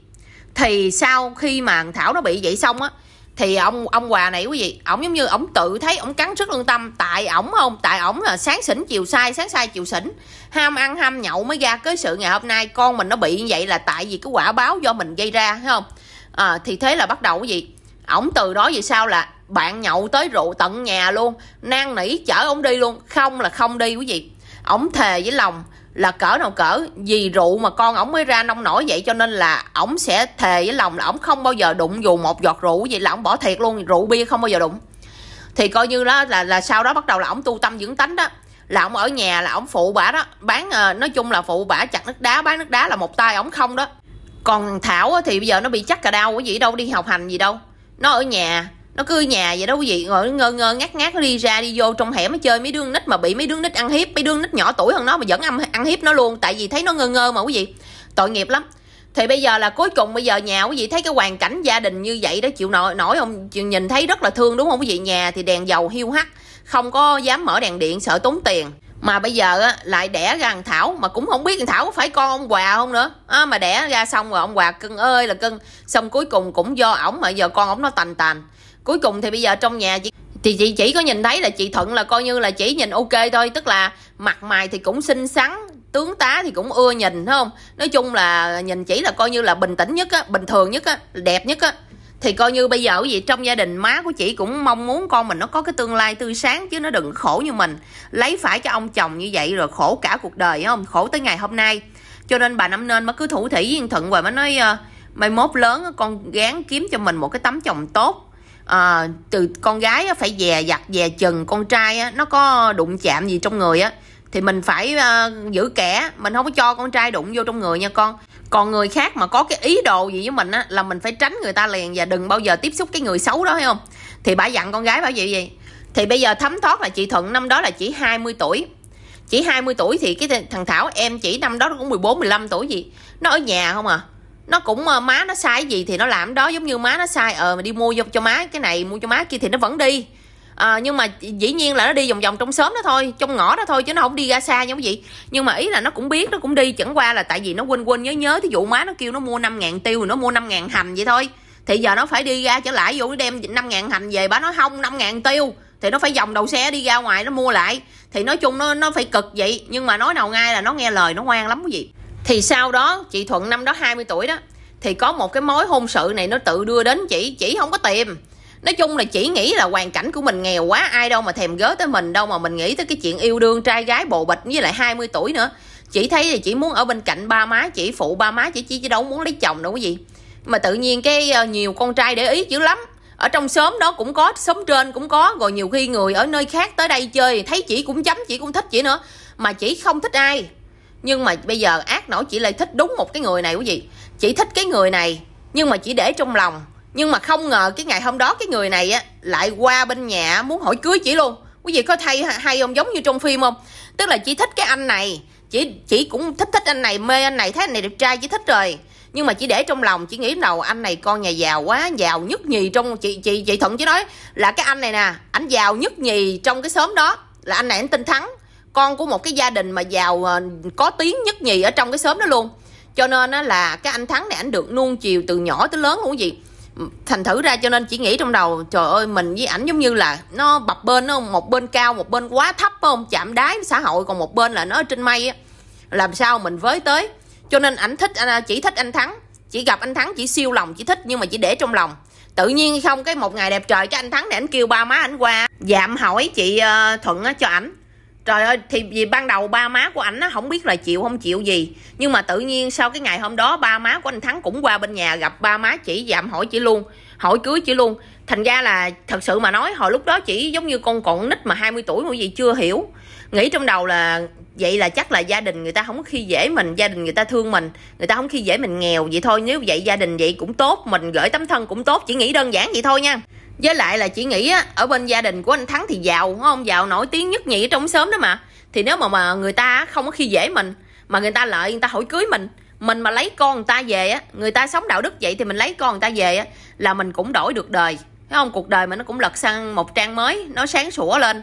Thì sau khi mà Thảo nó bị vậy xong á, thì ông Hòa này quý vị, ổng giống như ổng tự thấy ổng cắn rất lương tâm. Tại ổng không, tại ổng là sáng xỉn chiều sai, sáng sai chiều xỉn, ham ăn ham nhậu mới ra cái sự ngày hôm nay con mình nó bị như vậy là tại vì cái quả báo do mình gây ra thấy không. Thì thế là bắt đầu quý vị, ổng từ đó về sau là bạn nhậu tới rượu tận nhà luôn, năn nỉ chở ổng đi luôn, không là không đi quý vị. Ổng thề với lòng là cỡ nào cỡ vì rượu mà con ổng mới ra nông nổi vậy, cho nên là ổng sẽ thề với lòng là ổng không bao giờ đụng dù một giọt rượu, vậy là ổng bỏ thiệt luôn, rượu bia không bao giờ đụng. Thì coi như đó là sau đó bắt đầu là ổng tu tâm dưỡng tánh đó, là ổng ở nhà là ổng phụ bả đó bán, nói chung là phụ bả chặt nước đá bán nước đá là một tay ổng không đó. Còn Thảo thì bây giờ nó bị chắc cà đau quý vị, đâu đi học hành gì đâu, nó ở nhà, nó cứ ở nhà vậy đó quý vị, rồi nó ngơ ngác nó đi ra đi vô trong hẻm nó chơi mấy đứa nít, mà bị mấy đứa nít ăn hiếp, mấy đứa nít nhỏ tuổi hơn nó mà vẫn ăn hiếp nó luôn, tại vì thấy nó ngơ mà quý vị, tội nghiệp lắm. Thì bây giờ là cuối cùng bây giờ nhà quý vị thấy cái hoàn cảnh gia đình như vậy đó, chịu nổi không, nhìn thấy rất là thương đúng không quý vị. Nhà thì đèn dầu hiu hắt, không có dám mở đèn điện sợ tốn tiền, mà bây giờ á, lại đẻ ra thằng Thảo, mà cũng không biết thằng Thảo có phải con ông Hòa không nữa mà đẻ ra xong rồi ông Hòa cưng ơi là cưng, xong cuối cùng cũng do ổng mà giờ con ổng nó tành tành. Cuối cùng thì bây giờ trong nhà thì chị chỉ có nhìn thấy là chị Thuận là coi như là chỉ nhìn ok thôi, tức là mặt mày thì cũng xinh xắn, tướng tá thì cũng ưa nhìn thấy không, nói chung là nhìn chỉ là coi như là bình tĩnh nhất á, bình thường nhất á, đẹp nhất á. Thì coi như bây giờ vậy trong gia đình má của chị cũng mong muốn con mình nó có cái tương lai tươi sáng, chứ nó đừng khổ như mình, lấy phải cho ông chồng như vậy rồi khổ cả cuộc đời thấy không, khổ tới ngày hôm nay. Cho nên bà Năm Nên mới cứ thủ thỉ với Thuận rồi mới nói mai mốt lớn con gán kiếm cho mình một cái tấm chồng tốt. Từ con gái phải dè dặt dè chừng, con trai nó có đụng chạm gì trong người á thì mình phải giữ kẻ, mình không có cho con trai đụng vô trong người nha con. Còn người khác mà có cái ý đồ gì với mình á là mình phải tránh người ta liền, và đừng bao giờ tiếp xúc cái người xấu đó thấy không. Thì bà dặn con gái bà vậy gì. Thì bây giờ thấm thoát là chị Thuận năm đó là chỉ 20 tuổi, chỉ 20 tuổi thì cái thằng Thảo em chỉ năm đó nó cũng 14-15 tuổi gì, nó ở nhà không à, nó cũng má nó sai gì thì nó làm đó, giống như má nó sai mà đi mua cho má cái này mua cho má kia thì nó vẫn đi. Nhưng mà dĩ nhiên là nó đi vòng vòng trong xóm đó thôi, trong ngõ đó thôi, chứ nó không đi ra xa nha quý vị. Nhưng mà ý là nó cũng biết nó cũng đi, chẳng qua là tại vì nó quên nhớ, thí dụ má nó kêu nó mua 5.000 tiêu rồi nó mua 5.000 hành vậy thôi, thì giờ nó phải đi ra trở lại, vô nó đem 5.000 hành về bả nói không 5.000 tiêu thì nó phải vòng đầu xe đi ra ngoài nó mua lại. Thì nói chung nó phải cực vậy, nhưng mà nói nào ngay là nó nghe lời, nó ngoan lắm quý vị. Thì sau đó chị Thuận năm đó 20 tuổi đó thì có một cái mối hôn sự này nó tự đưa đến chị không có tìm. Nói chung là chị nghĩ là hoàn cảnh của mình nghèo quá, ai đâu mà thèm gớ tới mình, đâu mà mình nghĩ tới cái chuyện yêu đương trai gái bồ bịch, với lại 20 tuổi nữa. Chị thấy là chị muốn ở bên cạnh ba má chị, phụ ba má chị chứ đâu muốn lấy chồng đâu quý vị. Mà tự nhiên cái nhiều con trai để ý dữ lắm, ở trong xóm đó cũng có, xóm trên cũng có, rồi nhiều khi người ở nơi khác tới đây chơi thấy chị cũng chấm, chị cũng thích chị nữa, mà chị không thích ai. Nhưng mà bây giờ ác nổi chị lại thích đúng một cái người này quý vị. Chị thích cái người này nhưng mà chị để trong lòng, Nhưng mà không ngờ cái ngày hôm đó cái người này á lại qua bên nhà muốn hỏi cưới chị luôn. Quý vị có thấy hay không, giống như trong phim không? Tức là chị thích cái anh này, chị cũng thích anh này, mê anh này, thấy anh này đẹp trai chị thích rồi. Nhưng mà chị để trong lòng, chị nghĩ đầu anh này con nhà giàu quá, giàu nhất nhì trong chị Thuận chỉ nói là cái anh này nè, ảnh giàu nhất nhì trong cái xóm đó, là anh này anh tên Thắng, con của một cái gia đình mà giàu có tiếng nhất nhì ở trong cái xóm đó luôn. Cho nên á là cái anh Thắng này ảnh được nuông chiều từ nhỏ tới lớn luôn quý vị. Thành thử ra cho nên chị nghĩ trong đầu trời ơi mình với ảnh giống như là nó bập bên, nó một bên cao một bên quá thấp không, chạm đáy xã hội, còn một bên là nó ở trên mây á, làm sao mình với tới. Cho nên ảnh thích, chỉ thích anh Thắng, chỉ gặp anh Thắng chỉ siêu lòng chỉ thích, nhưng mà chỉ để trong lòng. Tự nhiên không cái một ngày đẹp trời cái anh Thắng này ảnh kêu ba má ảnh qua dạm hỏi chị Thuận cho ảnh. Trời ơi, thì vì ban đầu ba má của ảnh nó không biết là chịu không chịu gì, nhưng mà tự nhiên sau cái ngày hôm đó ba má của anh Thắng cũng qua bên nhà gặp ba má chỉ, dạm hỏi chỉ luôn, hỏi cưới chỉ luôn. Thành ra là thật sự mà nói hồi lúc đó chỉ giống như con còn nít mà 20 tuổi cái gì chưa hiểu, nghĩ trong đầu là vậy là chắc là gia đình người ta không khi dễ mình, gia đình người ta thương mình, người ta không khi dễ mình nghèo vậy thôi. Nếu vậy gia đình vậy cũng tốt, mình gửi tấm thân cũng tốt, chỉ nghĩ đơn giản vậy thôi nha. Với lại là chị nghĩ á, ở bên gia đình của anh Thắng thì giàu đúng không, giàu nổi tiếng nhất nhì trong xóm đó mà. Thì nếu mà người ta không có khi dễ mình mà người ta lợi, người ta hỏi cưới mình mà lấy con người ta về á, người ta sống đạo đức vậy thì mình lấy con người ta về á là mình cũng đổi được đời, thấy không? Cuộc đời mà nó cũng lật sang một trang mới, nó sáng sủa lên.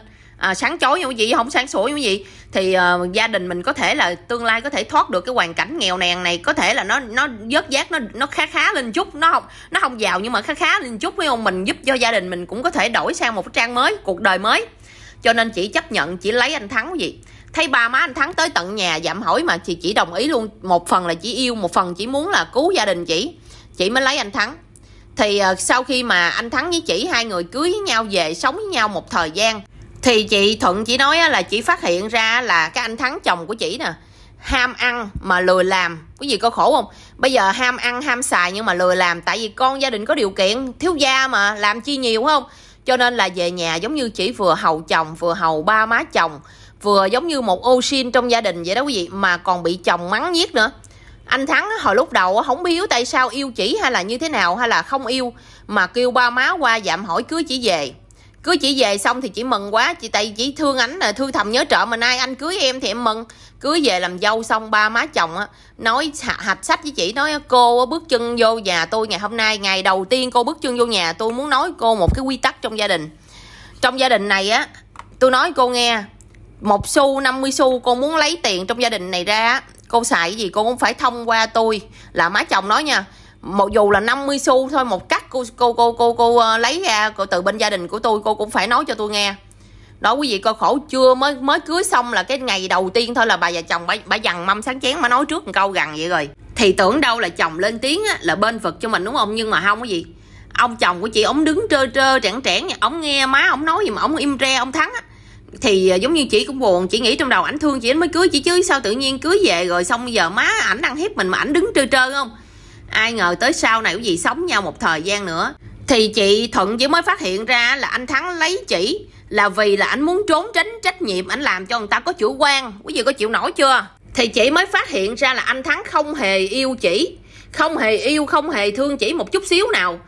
Sáng chói như vậy không sáng sủa như vậy thì gia đình mình có thể là tương lai có thể thoát được cái hoàn cảnh nghèo nàn này, có thể là nó vớt vát, nó khá lên chút, nó không giàu nhưng mà khá lên chút, phải không? Mình giúp cho gia đình mình cũng có thể đổi sang một cái trang mới, cuộc đời mới. Cho nên chị chấp nhận, chị lấy anh Thắng gì. Thấy ba má anh Thắng tới tận nhà dạm hỏi mà chị chỉ đồng ý luôn, một phần là chị yêu, một phần chị muốn là cứu gia đình chị mới lấy anh Thắng. Thì sau khi mà anh Thắng với chị hai người cưới với nhau về sống với nhau một thời gian thì chị Thuận chỉ nói là chị phát hiện ra là cái anh Thắng chồng của chị nè ham ăn mà lười làm. Quý vị có khổ không? Bây giờ ham ăn ham xài nhưng mà lười làm, tại vì con gia đình có điều kiện, thiếu gia mà làm chi nhiều không? Cho nên là về nhà giống như chị vừa hầu chồng, vừa hầu ba má chồng, vừa giống như một ô sin trong gia đình vậy đó quý vị, mà còn bị chồng mắng nhiếc nữa. Anh Thắng hồi lúc đầu không biết tại sao yêu chỉ hay là như thế nào, hay là không yêu mà kêu ba má qua dạm hỏi cưới chỉ về. Cưới chỉ về xong thì chị mừng quá, chị tại chỉ thương ảnh là thương thầm nhớ trợ, mà nay anh cưới em thì em mừng. Cưới về làm dâu xong ba má chồng á nói hạch sách với chị, nói cô bước chân vô nhà tôi ngày hôm nay, ngày đầu tiên cô bước chân vô nhà tôi muốn nói cô một cái quy tắc trong gia đình. Trong gia đình này á, tôi nói cô nghe, 1 xu 50 xu cô muốn lấy tiền trong gia đình này ra, cô xài cái gì cô cũng phải thông qua tôi, là má chồng nói nha. Mặc dù là 50 xu thôi một cắt cô lấy ra từ bên gia đình của tôi, cô cũng phải nói cho tôi nghe. Đó quý vị coi khổ chưa, mới cưới xong là cái ngày đầu tiên thôi là bà già chồng bà dằn mâm sáng chén mà nói trước một câu gần vậy rồi. Thì tưởng đâu là chồng lên tiếng á, là bên vực cho mình đúng không? Nhưng mà không có gì. Ông chồng của chị ổng đứng trơ trẽn trẽn, ổng nghe má ổng nói gì mà ổng im re, ông Thắng á. Thì giống như chị cũng buồn, chị nghĩ trong đầu ảnh thương chị ảnh mới cưới chị chứ sao tự nhiên cưới về rồi xong bây giờ má ảnh đang hiếp mình mà ảnh đứng trơ không? Ai ngờ tới sau này quý vị sống nhau một thời gian nữa thì chị Thuận chỉ mới phát hiện ra là anh Thắng lấy chỉ là vì là ảnh muốn trốn tránh trách nhiệm, ảnh làm cho người ta có chủ quan. Quý vị có chịu nổi chưa? Thì chị mới phát hiện ra là anh Thắng không hề yêu chỉ, không hề yêu, không hề thương chỉ một chút xíu nào,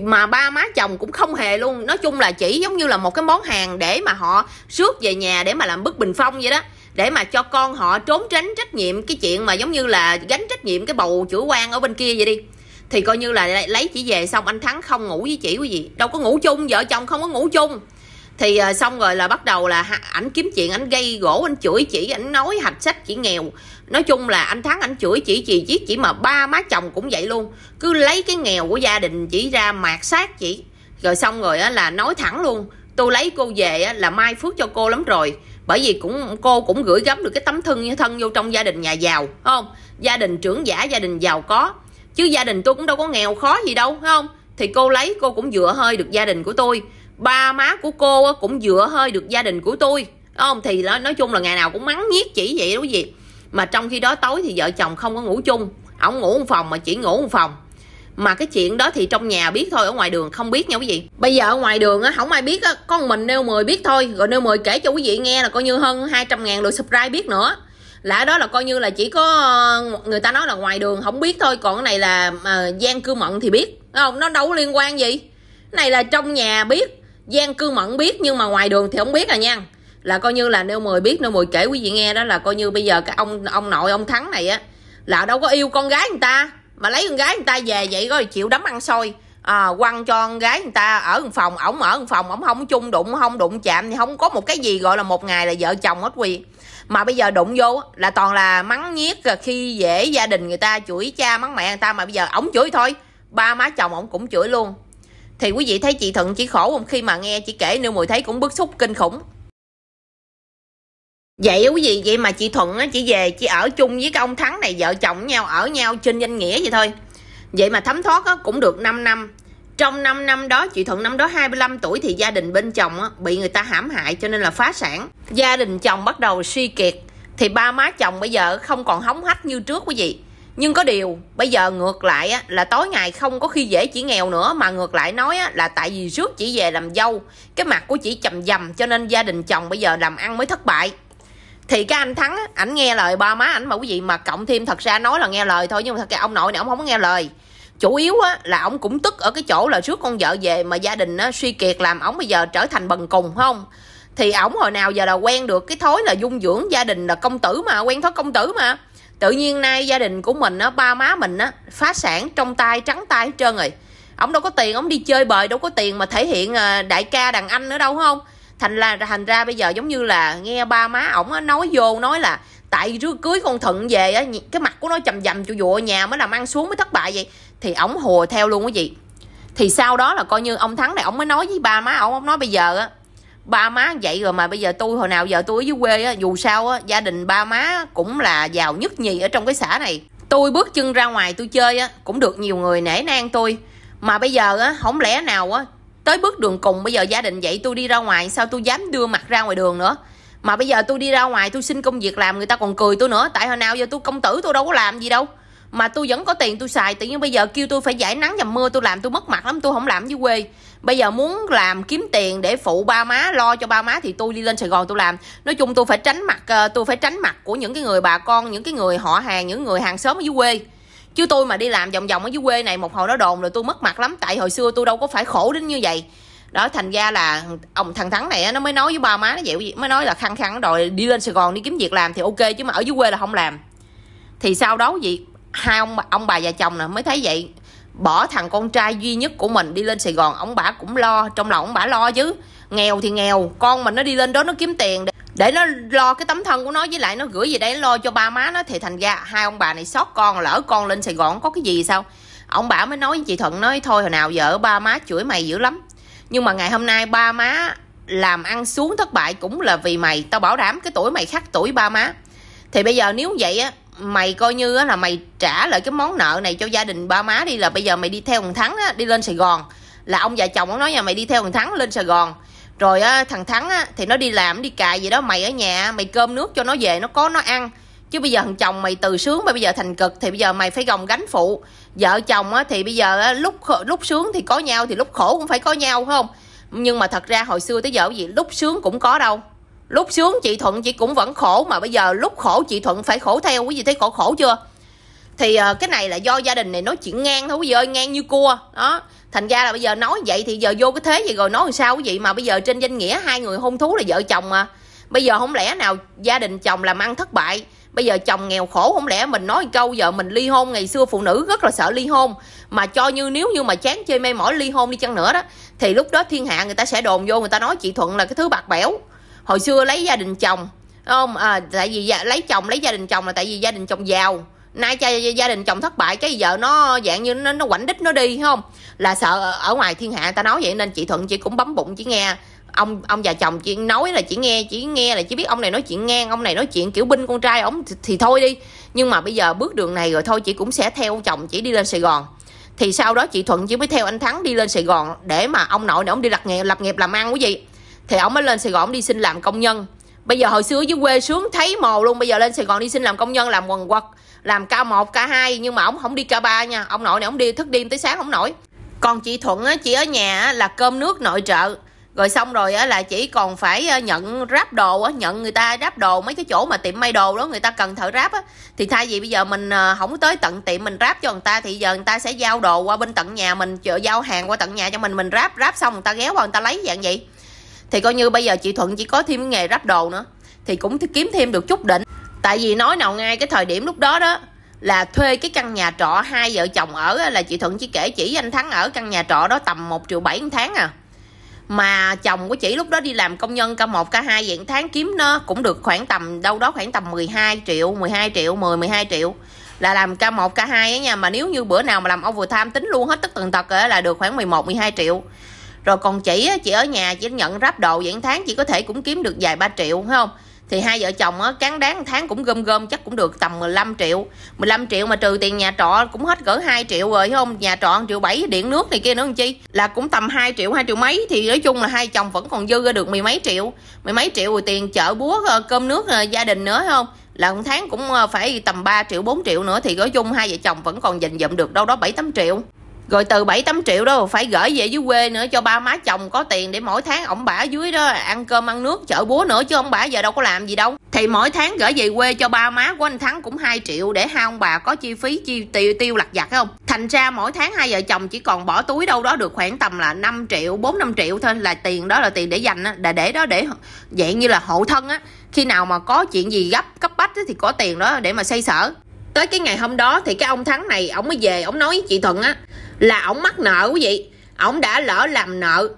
mà ba má chồng cũng không hề luôn. Nói chung là chỉ giống như là một cái món hàng để mà họ rước về nhà để mà làm bức bình phong vậy đó, để mà cho con họ trốn tránh trách nhiệm cái chuyện mà giống như là gánh trách nhiệm cái bầu chủ quan ở bên kia vậy đi. Thì coi như là lấy chỉ về xong anh Thắng không ngủ với chị quý vị, đâu có ngủ chung, vợ chồng không có ngủ chung. Thì xong rồi là bắt đầu là ảnh kiếm chuyện, ảnh gây gỗ, ảnh chửi chị, ảnh nói hạch sách chị nghèo. Nói chung là anh Thắng ảnh chửi chị chì chiết chỉ, mà ba má chồng cũng vậy luôn, cứ lấy cái nghèo của gia đình chỉ ra mạt sát chị. Rồi xong rồi là nói thẳng luôn, tôi lấy cô về là mai phước cho cô lắm rồi, bởi vì cô cũng gửi gắm được cái tấm thân vô trong gia đình nhà giàu, không? Gia đình trưởng giả, gia đình giàu có, chứ gia đình tôi cũng đâu có nghèo khó gì đâu, không? Thì cô lấy cô cũng dựa hơi được gia đình của tôi, ba má của cô cũng dựa hơi được gia đình của tôi, không? Thì nói chung là ngày nào cũng mắng nhiếc chỉ vậy đó quý vị. Mà trong khi đó tối thì vợ chồng không có ngủ chung, ổng ngủ một phòng mà chỉ ngủ một phòng. Mà cái chuyện đó thì trong nhà biết thôi, ở ngoài đường không biết nha quý vị. Bây giờ ở ngoài đường á không ai biết á, có một mình Nêu 10 biết thôi. Rồi Nêu 10 kể cho quý vị nghe là coi như hơn 200.000 lượt subscribe biết nữa. Lạ đó là coi như là chỉ có người ta nói là ngoài đường không biết thôi, còn cái này là gian cư mận thì biết. không? Nó đâu có liên quan gì. Cái này là trong nhà biết, gian cư mẫn biết, nhưng mà ngoài đường thì không biết à nha. Là coi như là Nêu 10 biết, Nêu 10 kể quý vị nghe đó, là coi như bây giờ cái ông nội ông Thắng này á, là đâu có yêu con gái người ta, mà lấy con gái người ta về vậy rồi chịu đấm ăn xôi. Quăng cho con gái người ta ở một phòng, ổng ở một phòng, ổng không chung đụng, không đụng chạm, thì không có một cái gì gọi là một ngày là vợ chồng hết quỳ. Mà bây giờ đụng vô là toàn là mắng nhiếc, khi dễ gia đình người ta, chửi cha mắng mẹ người ta, mà bây giờ ổng chửi thôi, ba má chồng ổng cũng chửi luôn. Thì quý vị thấy chị Thuận chị khổ không? Khi mà nghe chị kể, Nêu 10 thấy cũng bức xúc kinh khủng. Vậy quý vị, vậy mà chị Thuận á, chị về chị ở chung với cái ông Thắng này, vợ chồng nhau, ở nhau trên danh nghĩa vậy thôi. Vậy mà thấm thoát á, cũng được 5 năm. Trong 5 năm đó, chị Thuận năm đó 25 tuổi thì gia đình bên chồng á, bị người ta hãm hại cho nên là phá sản. Gia đình chồng bắt đầu suy kiệt. Thì ba má chồng bây giờ không còn hống hách như trước quý vị. Nhưng có điều, bây giờ ngược lại á, là tối ngày không có khi dễ chị nghèo nữa, mà ngược lại nói á, là tại vì rước chị về làm dâu, cái mặt của chị chầm dầm cho nên gia đình chồng bây giờ làm ăn mới thất bại. Thì cái anh Thắng á, ảnh nghe lời ba má ảnh mà quý vị, mà cộng thêm thật ra nói là nghe lời thôi, nhưng mà thật ra ông nội này ông không có nghe lời. Chủ yếu á, là ông cũng tức ở cái chỗ là rước con vợ về mà gia đình á, suy kiệt, làm ông bây giờ trở thành bần cùng không. Thì ổng hồi nào giờ là quen được cái thói là dung dưỡng gia đình, là công tử mà, quen thói công tử mà. Tự nhiên nay gia đình của mình á, ba má mình á, phá sản, trong tay trắng tay hết trơn rồi. Ông đâu có tiền, ông đi chơi bời đâu có tiền mà thể hiện đại ca đàn anh nữa đâu không. Thành ra bây giờ giống như là nghe ba má ổng nói vô, nói là tại rước cưới con Thuận về á, cái mặt của nó chầm dầm chù dụa, nhà mới làm ăn xuống mới thất bại vậy. Thì ổng hùa theo luôn quý vị. Thì sau đó là coi như ông Thắng này ổng mới nói với ba má ổng nói bây giờ á, ba má vậy rồi mà bây giờ tôi hồi nào giờ tôi ở dưới quê á, dù sao á, gia đình ba má cũng là giàu nhất nhì ở trong cái xã này. Tôi bước chân ra ngoài tôi chơi á, cũng được nhiều người nể nang tôi. Mà bây giờ á, không lẽ nào á, tới bước đường cùng bây giờ gia đình vậy, tôi đi ra ngoài sao tôi dám đưa mặt ra ngoài đường nữa. Mà bây giờ tôi đi ra ngoài tôi xin công việc làm, người ta còn cười tôi nữa. Tại hồi nào giờ tôi công tử, tôi đâu có làm gì đâu, mà tôi vẫn có tiền tôi xài. Tự nhiên bây giờ kêu tôi phải giải nắng dầm mưa, tôi làm tôi mất mặt lắm, tôi không làm dưới quê. Bây giờ muốn làm kiếm tiền để phụ ba má, lo cho ba má thì tôi đi lên Sài Gòn tôi làm. Nói chung tôi phải tránh mặt của những cái người bà con, những cái người họ hàng, những người hàng xóm ở dưới quê. Chứ tôi mà đi làm vòng vòng ở dưới quê này, một hồi nó đồn rồi tôi mất mặt lắm. Tại hồi xưa tôi đâu có phải khổ đến như vậy. Đó, thành ra là ông thằng Thắng này nó mới nói với ba má nó vậy, mới nói là khăng khăng rồi đi lên Sài Gòn đi kiếm việc làm thì ok, chứ mà ở dưới quê là không làm. Thì sau đó gì hai ông bà già chồng nè mới thấy vậy, bỏ thằng con trai duy nhất của mình đi lên Sài Gòn. Ông bà cũng lo, trong lòng ông bà lo chứ, nghèo thì nghèo, con mình nó đi lên đó nó kiếm tiền để nó lo cái tấm thân của nó, với lại nó gửi về đây nó lo cho ba má nó. Thì thành ra hai ông bà này xót con, lỡ con lên Sài Gòn có cái gì sao. Ông bà mới nói với chị Thuận, nói thôi hồi nào giờ ba má chửi mày dữ lắm, nhưng mà ngày hôm nay ba má làm ăn xuống thất bại cũng là vì mày. Tao bảo đảm cái tuổi mày khác tuổi ba má. Thì bây giờ nếu vậy á, mày coi như á, là mày trả lại cái món nợ này cho gia đình ba má đi. Là bây giờ mày đi theo thằng Thắng á, đi lên Sài Gòn. Là ông già chồng nó nói nhà mày đi theo thằng Thắng lên Sài Gòn. Rồi á, thằng Thắng á, thì nó đi làm đi cài gì đó, mày ở nhà mày cơm nước cho nó về nó có nó ăn. Chứ bây giờ thằng chồng mày từ sướng mà bây giờ thành cực, thì bây giờ mày phải gồng gánh phụ. Vợ chồng á, thì bây giờ á, lúc sướng thì có nhau, thì lúc khổ cũng phải có nhau không. Nhưng mà thật ra hồi xưa tới giờ gì lúc sướng cũng có đâu. Lúc sướng chị Thuận chị cũng vẫn khổ, mà bây giờ lúc khổ chị Thuận phải khổ theo. Quý vị thấy khổ chưa? Thì cái này là do gia đình này nói chuyện ngang thôi quý vị ơi, ngang như cua đó. Thành ra là bây giờ nói vậy thì giờ vô cái thế vậy rồi nói làm sao quý vị. Mà bây giờ trên danh nghĩa hai người hôn thú là vợ chồng mà, bây giờ không lẽ nào gia đình chồng làm ăn thất bại, bây giờ chồng nghèo khổ, không lẽ mình nói câu giờ mình ly hôn. Ngày xưa phụ nữ rất là sợ ly hôn, mà cho như nếu như mà chán chơi mê mỏi ly hôn đi chăng nữa đó, thì lúc đó thiên hạ người ta sẽ đồn vô, người ta nói chị Thuận là cái thứ bạc bẽo. Hồi xưa lấy gia đình chồng không tại vì lấy gia đình chồng là tại vì gia đình chồng giàu, nay gia đình chồng thất bại cái vợ nó dạng như nó quảnh đít nó đi không, là sợ ở ngoài thiên hạ người ta nói vậy. Nên chị Thuận chị cũng bấm bụng, chị nghe ông già chồng chị nói là chị nghe là chị biết ông này nói chuyện ngang, ông này nói chuyện kiểu binh con trai ổng thì thôi đi, nhưng mà bây giờ bước đường này rồi thôi chị cũng sẽ theo chồng chị đi lên Sài Gòn. Thì sau đó chị Thuận chị mới theo anh Thắng đi lên Sài Gòn để mà ông nội này ông đi lập nghiệp làm ăn quý vị. Thì ổng mới lên Sài Gòn ổng đi xin làm công nhân. Bây giờ hồi xưa dưới quê sướng thấy mồ luôn, bây giờ lên Sài Gòn đi xin làm công nhân, làm quần quật, làm K1, K2, nhưng mà ổng không đi K3 nha. Ông nội này ổng đi thức đêm tới sáng không nổi. Còn chị Thuận á, chị ở nhà á, là cơm nước nội trợ. Rồi xong rồi á là chỉ còn phải nhận ráp đồ á, nhận người ta ráp đồ mấy cái chỗ mà tiệm may đồ đó người ta cần thợ ráp á, thì thay vì bây giờ mình không tới tận tiệm mình ráp cho người ta thì giờ người ta sẽ giao đồ qua bên tận nhà mình, giao hàng qua tận nhà cho mình ráp xong người ta ghé qua người ta lấy dạng vậy. Thì coi như bây giờ chị Thuận chỉ có thêm cái nghề ráp đồ nữa thì cũng kiếm thêm được chút đỉnh. Tại vì nói nào ngay cái thời điểm lúc đó đó là thuê cái căn nhà trọ hai vợ chồng ở là chị Thuận chỉ kể chỉ anh Thắng ở căn nhà trọ đó tầm 1,7 triệu một tháng à. Mà chồng của chị lúc đó đi làm công nhân K1, K2 dạng tháng kiếm nó cũng được khoảng tầm đâu đó khoảng tầm 12 triệu, 10-12 triệu là làm K1, K2 ấy nha. Mà nếu như bữa nào mà làm overtime tính luôn hết tất tần tật là được khoảng 11-12 triệu. Rồi còn chị ở nhà chị nhận ráp đồ dạng tháng chị có thể cũng kiếm được vài 3 triệu, phải không? Thì hai vợ chồng á, cán đáng tháng cũng gom chắc cũng được tầm 15 triệu mà trừ tiền nhà trọ cũng hết cỡ 2 triệu rồi, phải không? Nhà trọ 1,7 triệu, điện nước này kia nữa làm chi là cũng tầm 2 triệu mấy. Thì nói chung là hai chồng vẫn còn dư ra được mười mấy triệu rồi tiền chợ búa cơm nước gia đình nữa, phải không? Là một tháng cũng phải tầm 3 triệu 4 triệu nữa, thì nói chung hai vợ chồng vẫn còn dành dụm được đâu đó 7-8 triệu. Rồi từ 7-8 triệu đó phải gửi về dưới quê nữa cho ba má chồng có tiền để mỗi tháng ổng bả dưới đó ăn cơm ăn nước chợ búa nữa, chứ ông bả giờ đâu có làm gì đâu. Thì mỗi tháng gửi về quê cho ba má của anh Thắng cũng 2 triệu để hai ông bà có chi phí tiêu lặt vặt, phải không? Thành ra mỗi tháng hai vợ chồng chỉ còn bỏ túi đâu đó được khoảng tầm là 4-5 triệu thôi, là tiền đó là tiền để dành á, để đó để dạng như là hộ thân á, khi nào mà có chuyện gì gấp cấp bách thì có tiền đó để mà xoay sở. Tới cái ngày hôm đó thì cái ông Thắng này ổng mới về ổng nói với chị Thuận á là ổng mắc nợ quý vị. Ổng đã lỡ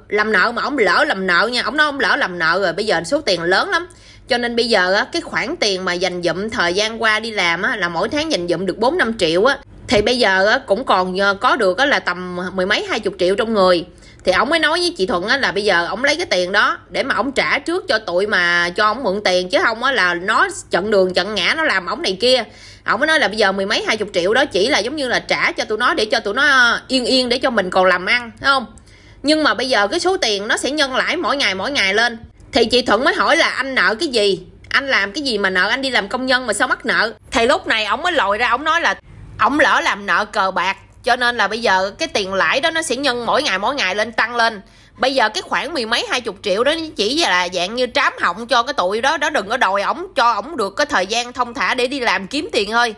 làm nợ mà ổng lỡ làm nợ nha. Ổng nói ổng lỡ làm nợ rồi, bây giờ số tiền lớn lắm. Cho nên bây giờ á, cái khoản tiền mà dành dụm thời gian qua đi làm á, là mỗi tháng dành dụm được 4-5 triệu á, thì bây giờ á, cũng còn có được á, là tầm 10 mấy 20 triệu trong người. Thì ổng mới nói với chị Thuận á, là bây giờ ổng lấy cái tiền đó để mà ổng trả trước cho tụi mà cho ổng mượn tiền, chứ không á, là nó chận đường chận ngã nó làm ổng này kia. Ổng mới nói là bây giờ 10 mấy 20 triệu đó chỉ là giống như là trả cho tụi nó để cho tụi nó yên để cho mình còn làm ăn, thấy không? Nhưng mà bây giờ cái số tiền nó sẽ nhân lãi mỗi ngày lên. Thì chị Thuận mới hỏi là anh nợ cái gì? Anh làm cái gì mà nợ? Anh đi làm công nhân mà sao mắc nợ? Thì lúc này ổng mới lòi ra ổng nói là ổng lỡ làm nợ cờ bạc, cho nên là bây giờ cái tiền lãi đó nó sẽ nhân mỗi ngày lên, tăng lên. Bây giờ cái khoảng 10 mấy 20 triệu đó chỉ là dạng như trám họng cho cái tụi đó đừng có đòi ổng, cho ổng được cái thời gian thông thả để đi làm kiếm tiền thôi.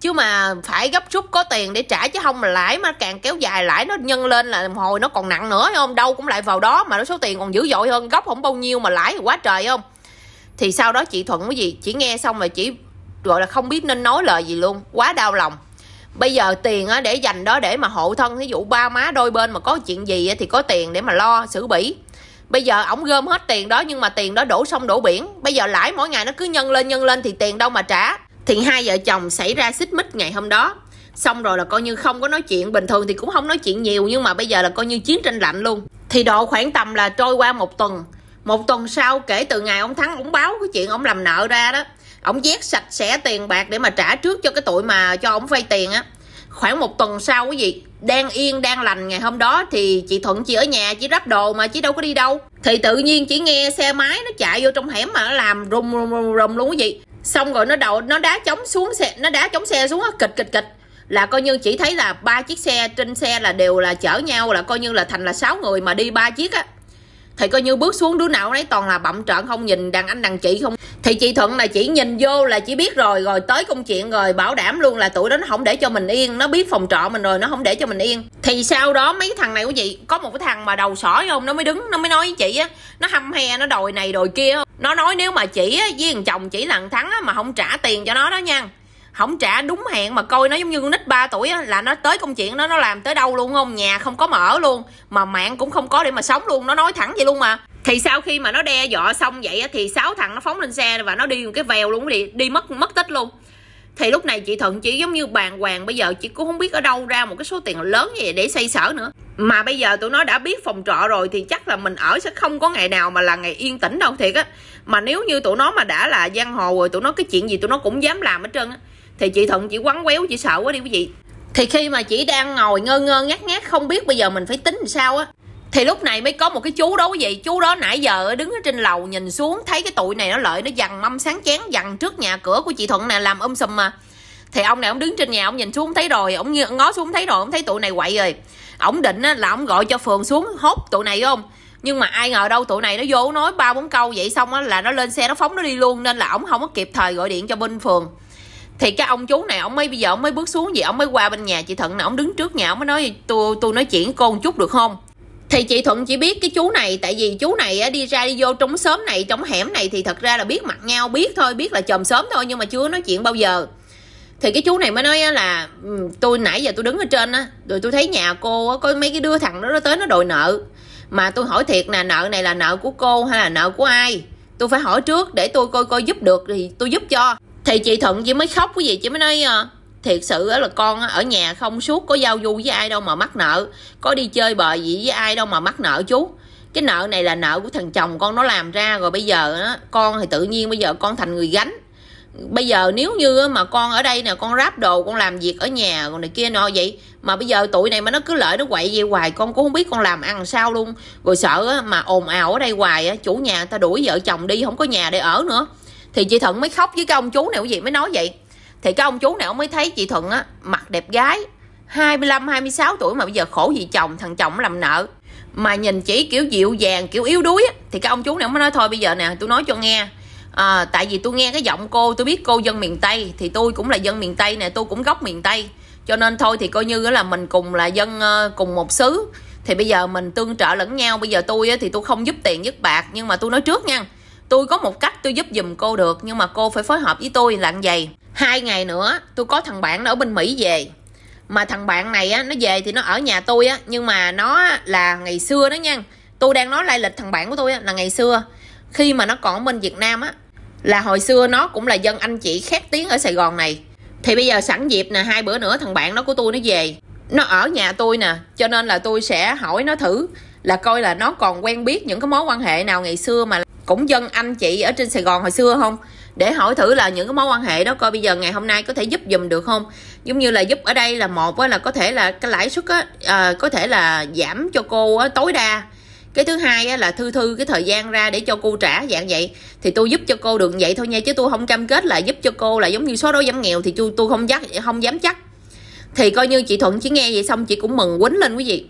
Chứ mà phải gấp rút có tiền để trả, chứ không mà lãi mà càng kéo dài lãi nó nhân lên là hồi nó còn nặng nữa, không? Đâu cũng lại vào đó mà nó số tiền còn dữ dội hơn, gốc không bao nhiêu mà lãi quá trời, không? Thì sau đó chị Thuận cái gì chỉ nghe xong rồi chỉ gọi là không biết nên nói lời gì luôn, quá đau lòng. Bây giờ tiền để dành đó để mà hộ thân, ví dụ ba má đôi bên mà có chuyện gì thì có tiền để mà lo xử bỉ. Bây giờ ổng gom hết tiền đó, nhưng mà tiền đó đổ sông đổ biển, bây giờ lãi mỗi ngày nó cứ nhân lên thì tiền đâu mà trả. Thì hai vợ chồng xảy ra xích mích ngày hôm đó. Xong rồi là coi như không có nói chuyện, bình thường thì cũng không nói chuyện nhiều, nhưng mà bây giờ là coi như chiến tranh lạnh luôn. Thì độ khoảng tầm là trôi qua một tuần sau kể từ ngày ông Thắng ổng báo cái chuyện ổng làm nợ ra đó, ổng vét sạch sẽ tiền bạc để mà trả trước cho cái tụi mà cho ổng vay tiền á. Khoảng một tuần sau cái gì đang yên đang lành ngày hôm đó thì chị Thuận chỉ ở nhà chỉ ráp đồ mà chỉ đâu có đi đâu, thì tự nhiên chỉ nghe xe máy nó chạy vô trong hẻm mà nó làm rùm luôn cái gì. Xong rồi nó đá chống xuống xe, nó đá chống xe xuống á, kịch là coi như chỉ thấy là 3 chiếc xe trên xe là đều là chở nhau, là coi như là thành là 6 người mà đi 3 chiếc á. Thì coi như bước xuống đứa nào đấy toàn là bậm trợn, không nhìn đàn anh đàn chị không. Thì chị Thuận là chỉ nhìn vô là chỉ biết rồi tới công chuyện rồi, bảo đảm luôn là tụi đó nó không để cho mình yên, nó biết phòng trọ mình rồi, nó không để cho mình yên. Thì sau đó mấy thằng này của chị, có một cái thằng mà đầu sỏi không, nó mới đứng nó mới nói với chị á, nó hăm he nó đòi này đòi kia. Nó nói nếu mà chị á với thằng chồng chỉ là thằng Thắng á mà không trả tiền cho nó đó nha, không trả đúng hẹn mà coi nó giống như con nít 3 tuổi á, là nó tới công chuyện nó làm tới đâu luôn, không? Nhà không có mở luôn, mà mạng cũng không có để mà sống luôn, nó nói thẳng vậy luôn mà. Thì sau khi mà nó đe dọa xong vậy á, thì 6 thằng nó phóng lên xe và nó đi một cái vèo luôn, đi mất tích luôn. Thì lúc này chị Thuận chỉ giống như bàng hoàng, bây giờ chị cũng không biết ở đâu ra một cái số tiền lớn như vậy để xoay sở nữa. Mà bây giờ tụi nó đã biết phòng trọ rồi thì chắc là mình ở sẽ không có ngày nào mà là ngày yên tĩnh đâu, thiệt á. Mà nếu như tụi nó mà đã là giang hồ rồi, tụi nó cái chuyện gì tụi nó cũng dám làm hết trơn á. Thì chị Thuận chỉ quắn quéo, chị sợ quá đi quý vị. Thì khi mà chị đang ngồi ngơ ngác không biết bây giờ mình phải tính làm sao á, thì lúc này mới có một cái chú đó quý vị. Chú đó nãy giờ đứng ở trên lầu nhìn xuống thấy cái tụi này nó lợi nó dằn mâm sáng chén dằn trước nhà cửa của chị Thuận này làm sùm mà. Thì ông này ông đứng trên nhà ông nhìn xuống thấy rồi, ông ngó xuống thấy rồi, ông thấy tụi này quậy rồi. Ông định là ông gọi cho phường xuống hốt tụi này, không? Nhưng mà ai ngờ đâu tụi này nó vô nói 3-4 câu vậy xong á là nó lên xe nó phóng nó đi luôn. Nên là ổng không có kịp thời gọi điện cho bên phường. Thì cái ông chú này ổng mới bây giờ ổng mới bước xuống gì, ổng mới qua bên nhà chị Thuận nè, ổng đứng trước nhà ổng mới nói tôi nói chuyện với cô một chút được không. Thì chị Thuận chỉ biết cái chú này, tại vì chú này đi ra đi vô trong xóm này trong hẻm này thì thật ra là biết mặt nhau, biết thôi, biết là chòm xóm thôi nhưng mà chưa nói chuyện bao giờ. Thì cái chú này mới nói là tôi nãy giờ tôi đứng ở trên á, rồi tôi thấy nhà cô có mấy cái đứa thằng đó nó tới nó đòi nợ. Mà tôi hỏi thiệt nè, nợ này là nợ của cô hay là nợ của ai? Tôi phải hỏi trước để tôi coi coi giúp được thì tôi giúp cho. Thì chị Thuận chỉ mới khóc cái gì, chị mới nói thiệt sự là con ở nhà không suốt, có giao du với ai đâu mà mắc nợ, có đi chơi bời gì với ai đâu mà mắc nợ chú. Cái nợ này là nợ của thằng chồng con nó làm ra, rồi bây giờ con thì tự nhiên bây giờ con thành người gánh. Bây giờ nếu như mà con ở đây nè, con ráp đồ, con làm việc ở nhà còn này kia nọ vậy, mà bây giờ tụi này mà nó cứ lợi nó quậy vậy hoài, con cũng không biết con làm ăn sao luôn. Rồi sợ mà ồn ào ở đây hoài, chủ nhà người ta đuổi vợ chồng đi, không có nhà để ở nữa. Thì chị Thuận mới khóc với cái ông chú này, cái gì mới nói vậy. Thì cái ông chú này ông mới thấy chị Thuận á, mặt đẹp gái 25-26 tuổi mà bây giờ khổ vì chồng, thằng chồng làm nợ, mà nhìn chỉ kiểu dịu dàng, kiểu yếu đuối á. Thì cái ông chú này mới nói thôi bây giờ nè, tôi nói cho nghe. Tại vì tôi nghe cái giọng cô, tôi biết cô dân miền Tây, thì tôi cũng là dân miền Tây nè, tôi cũng gốc miền Tây, cho nên thôi thì coi như là mình cùng là dân cùng một xứ, thì bây giờ mình tương trợ lẫn nhau. Bây giờ tôi thì tôi không giúp tiền giúp bạc, nhưng mà tôi nói trước nha, tôi có một cách tôi giúp giùm cô được, nhưng mà cô phải phối hợp với tôi là vậy. 2 ngày nữa tôi có thằng bạn nó ở bên Mỹ về, mà thằng bạn này á, nó về thì nó ở nhà tôi á, nhưng mà nó là ngày xưa đó nha. Tôi đang nói lai lịch thằng bạn của tôi á, là ngày xưa khi mà nó còn ở bên Việt Nam á, là hồi xưa nó cũng là dân anh chị khét tiếng ở Sài Gòn này. Thì bây giờ sẵn dịp nè, 2 bữa nữa thằng bạn đó của tôi nó về, nó ở nhà tôi nè, cho nên là tôi sẽ hỏi nó thử là coi là nó còn quen biết những cái mối quan hệ nào ngày xưa mà cũng dân anh chị ở trên Sài Gòn hồi xưa không, để hỏi thử là những cái mối quan hệ đó coi bây giờ ngày hôm nay có thể giúp giùm được không. Giống như là giúp ở đây là một là có thể là cái lãi suất á, có thể là giảm cho cô tối đa. Cái thứ hai là thư cái thời gian ra để cho cô trả dạng vậy. Thì tôi giúp cho cô được vậy thôi nha, chứ tôi không cam kết là giúp cho cô là giống như số đó giảm nghèo, thì tôi không dám chắc. Thì coi như chị Thuận chỉ nghe vậy xong chị cũng mừng quýnh lên quý vị.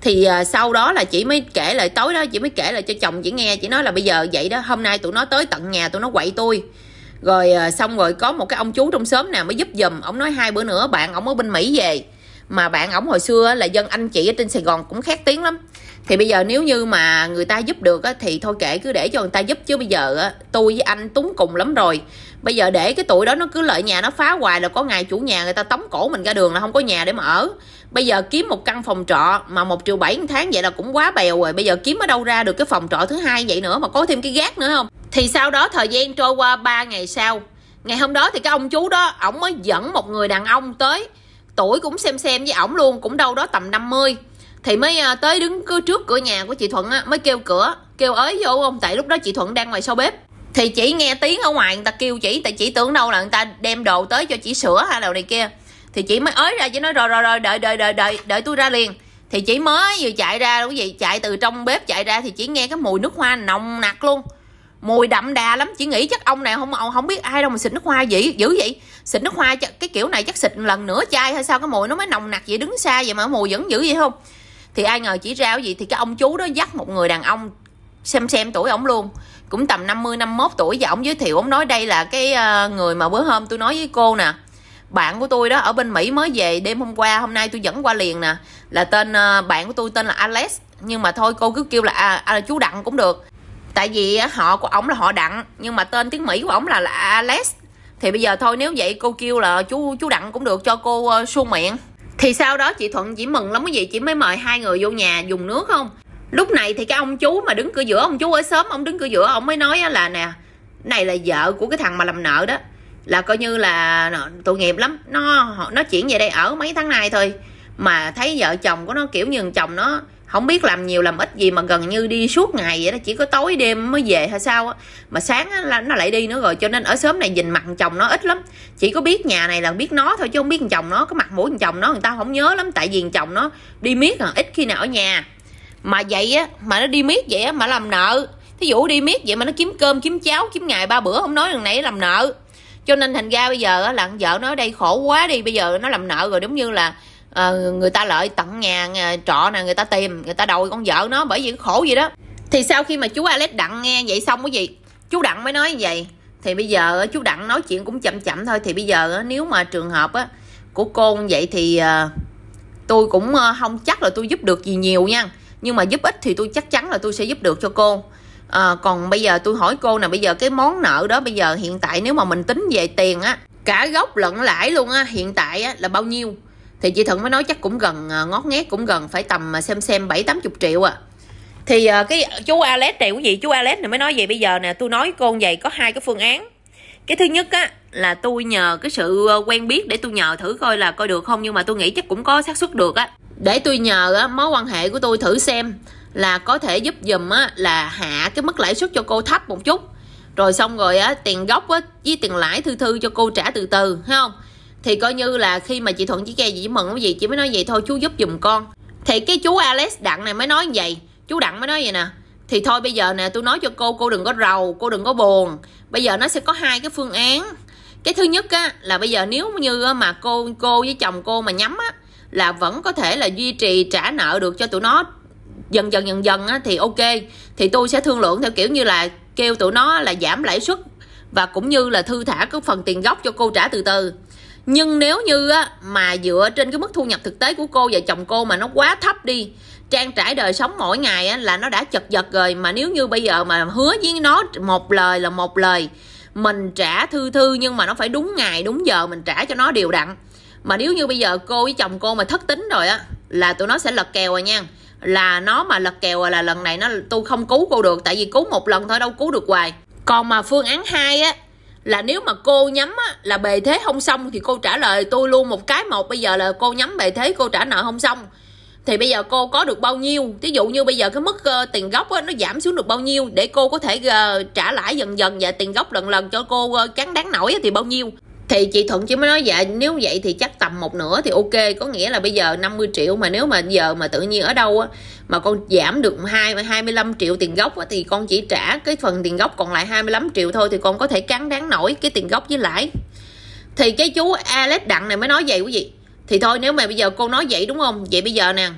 Thì sau đó là chị mới kể lại, tối đó chị mới kể lại cho chồng chị nghe. Chị nói là bây giờ vậy đó, hôm nay tụi nó tới tận nhà tụi nó quậy tôi. Rồi xong rồi có một cái ông chú trong xóm nào mới giúp giùm. Ông nói 2 bữa nữa bạn ổng ở bên Mỹ về, mà bạn ổng hồi xưa là dân anh chị ở trên Sài Gòn cũng khét tiếng lắm. Thì bây giờ nếu như mà người ta giúp được thì thôi kệ, cứ để cho người ta giúp, chứ bây giờ tôi với anh túng cùng lắm rồi. Bây giờ để cái tụi đó nó cứ lợi nhà nó phá hoài là có ngày chủ nhà người ta tống cổ mình ra đường là không có nhà để mà ở. Bây giờ kiếm một căn phòng trọ mà 1,7 triệu tháng vậy là cũng quá bèo rồi. Bây giờ kiếm ở đâu ra được cái phòng trọ thứ hai vậy nữa, mà có thêm cái gác nữa không. Thì sau đó thời gian trôi qua 3 ngày sau, ngày hôm đó thì cái ông chú đó ổng mới dẫn một người đàn ông tới, tuổi cũng xem với ổng luôn, cũng đâu đó tầm 50. Thì mới tới đứng cứ trước cửa nhà của chị Thuận á, mới kêu cửa, kêu ới vô không, tại lúc đó chị Thuận đang ngoài sau bếp. Thì chị nghe tiếng ở ngoài người ta kêu chị, tại chị tưởng đâu là người ta đem đồ tới cho chị sữa hay là này kia. Thì chị mới ới ra, chị nói rồi đợi tôi ra liền. Thì chị mới vừa chạy ra quý vị, chạy từ trong bếp chạy ra thì chị nghe cái mùi nước hoa nồng nặc luôn, mùi đậm đà lắm. Chị nghĩ chắc ông này không biết ai đâu mà xịt nước hoa vậy dữ vậy, xịt nước hoa cái kiểu này chắc xịt lần nửa chai hay sao, cái mùi nó mới nồng nặc vậy, đứng xa vậy mà mùi vẫn dữ vậy không. Thì ai ngờ chỉ ra cái gì, thì cái ông chú đó dắt một người đàn ông xem tuổi ổng luôn, cũng tầm 50-51 tuổi, và ổng giới thiệu, ổng nói đây là cái người mà bữa hôm tôi nói với cô nè, bạn của tôi đó ở bên Mỹ mới về đêm hôm qua, hôm nay tôi dẫn qua liền nè, là tên bạn của tôi tên là Alex, nhưng mà thôi cô cứ kêu là chú Đặng cũng được, tại vì họ của ổng là họ Đặng nhưng mà tên tiếng Mỹ của ổng là Alex. Thì bây giờ thôi nếu vậy cô kêu là chú Đặng cũng được cho cô suông miệng. Thì sau đó chị Thuận chỉ mừng lắm cái gì, chị mới mời 2 người vô nhà dùng nước không. Lúc này thì cái ông chú mà đứng cửa giữa, ông chú ở xóm, ông đứng cửa giữa, ông mới nói là nè, này là vợ của cái thằng mà làm nợ đó, là coi như là tội nghiệp lắm, nó chuyển về đây ở mấy tháng nay thôi, mà thấy vợ chồng của nó kiểu như chồng nó không biết làm nhiều làm ít gì mà gần như đi suốt ngày vậy đó, chỉ có tối đêm mới về hay sao á, mà sáng là nó lại đi nữa rồi, cho nên ở xóm này nhìn mặt chồng nó ít lắm, chỉ có biết nhà này là biết nó thôi chứ không biết chồng nó, cái mặt mũi chồng nó người ta không nhớ lắm, tại vì chồng nó đi miết là ít khi nào ở nhà. Mà vậy á, mà nó đi miết vậy á, mà làm nợ, thí dụ đi miết vậy mà nó kiếm cơm kiếm cháo kiếm ngày 3 bữa không nói, lần này làm nợ, cho nên thành ra bây giờ là vợ nó ở đây khổ quá đi, bây giờ nó làm nợ rồi đúng như là người ta lợi tận nhà trọ nè, người ta tìm người ta đòi con vợ nó, bởi vì khổ vậy đó. Thì sau khi mà chú Alex Đặng nghe vậy xong cái gì, chú Đặng mới nói như vậy. Thì bây giờ chú Đặng nói chuyện cũng chậm chậm thôi. Thì bây giờ nếu mà trường hợp của cô như vậy thì tôi cũng không chắc là tôi giúp được gì nhiều nha. Nhưng mà giúp ích thì tôi chắc chắn là tôi sẽ giúp được cho cô. Còn bây giờ tôi hỏi cô nè, bây giờ cái món nợ đó, bây giờ hiện tại nếu mà mình tính về tiền á, cả gốc lẫn lãi luôn á, hiện tại á, là bao nhiêu? Thì chị Thuận mới nói chắc cũng gần ngót nghét, cũng gần phải tầm xem 7-80 triệu à. Thì cái chú Alex này quý vị, chú Alex này mới nói vậy, bây giờ nè tôi nói cô vậy có hai cái phương án. Cái thứ nhất á là tôi nhờ cái sự quen biết để tôi nhờ thử coi là coi được không, nhưng mà tôi nghĩ chắc cũng có xác suất được á. Để tôi nhờ mối quan hệ của tôi thử xem là có thể giúp dùm là hạ cái mức lãi suất cho cô thấp một chút. Rồi xong rồi tiền gốc với tiền lãi thư cho cô trả từ từ, thấy không? Thì coi như là khi mà chị Thuận chỉ kêu chị mừng cái gì, chị mới nói vậy thôi chú giúp dùm con. Thì cái chú Alex Đặng này mới nói vậy, chú Đặng mới nói vậy nè. Thì thôi bây giờ nè tôi nói cho cô đừng có rầu, cô đừng có buồn. Bây giờ nó sẽ có hai cái phương án. Cái thứ nhất á là bây giờ nếu như mà cô với chồng cô mà nhắm á là vẫn có thể là duy trì trả nợ được cho tụi nó dần dần á thì ok. Thì tôi sẽ thương lượng theo kiểu như là kêu tụi nó là giảm lãi suất và cũng như là thư thả cái phần tiền gốc cho cô trả từ từ. Nhưng nếu như á mà dựa trên cái mức thu nhập thực tế của cô và chồng cô mà nó quá thấp đi, trang trải đời sống mỗi ngày á, là nó đã chật vật rồi, mà nếu như bây giờ mà hứa với nó một lời là một lời, mình trả thư nhưng mà nó phải đúng ngày đúng giờ mình trả cho nó đều đặn. Mà nếu như bây giờ cô với chồng cô mà thất tính rồi á là tụi nó sẽ lật kèo rồi nha. Là nó mà lật kèo rồi là lần này nó tôi không cứu cô được, tại vì cứu một lần thôi đâu cứu được hoài. Còn mà phương án 2 á là nếu mà cô nhắm á, là bề thế không xong thì cô trả lời tôi luôn một cái một. Bây giờ là cô nhắm bề thế cô trả nợ không xong thì bây giờ cô có được bao nhiêu, ví dụ như bây giờ cái mức tiền gốc á, nó giảm xuống được bao nhiêu để cô có thể trả lãi dần dần và tiền gốc lần cho cô cán đáng nổi thì bao nhiêu. Thì chị Thuận chỉ mới nói dạ nếu vậy thì chắc tầm một nửa thì ok, có nghĩa là bây giờ 50 triệu mà nếu mà giờ mà tự nhiên ở đâu á, mà con giảm được 25 triệu tiền gốc á, thì con chỉ trả cái phần tiền gốc còn lại 25 triệu thôi thì con có thể cán đáng nổi cái tiền gốc với lãi. Thì cái chú Alex Đặng này mới nói vậy quý vị. Thì thôi nếu mà bây giờ cô nói vậy đúng không, vậy bây giờ nè,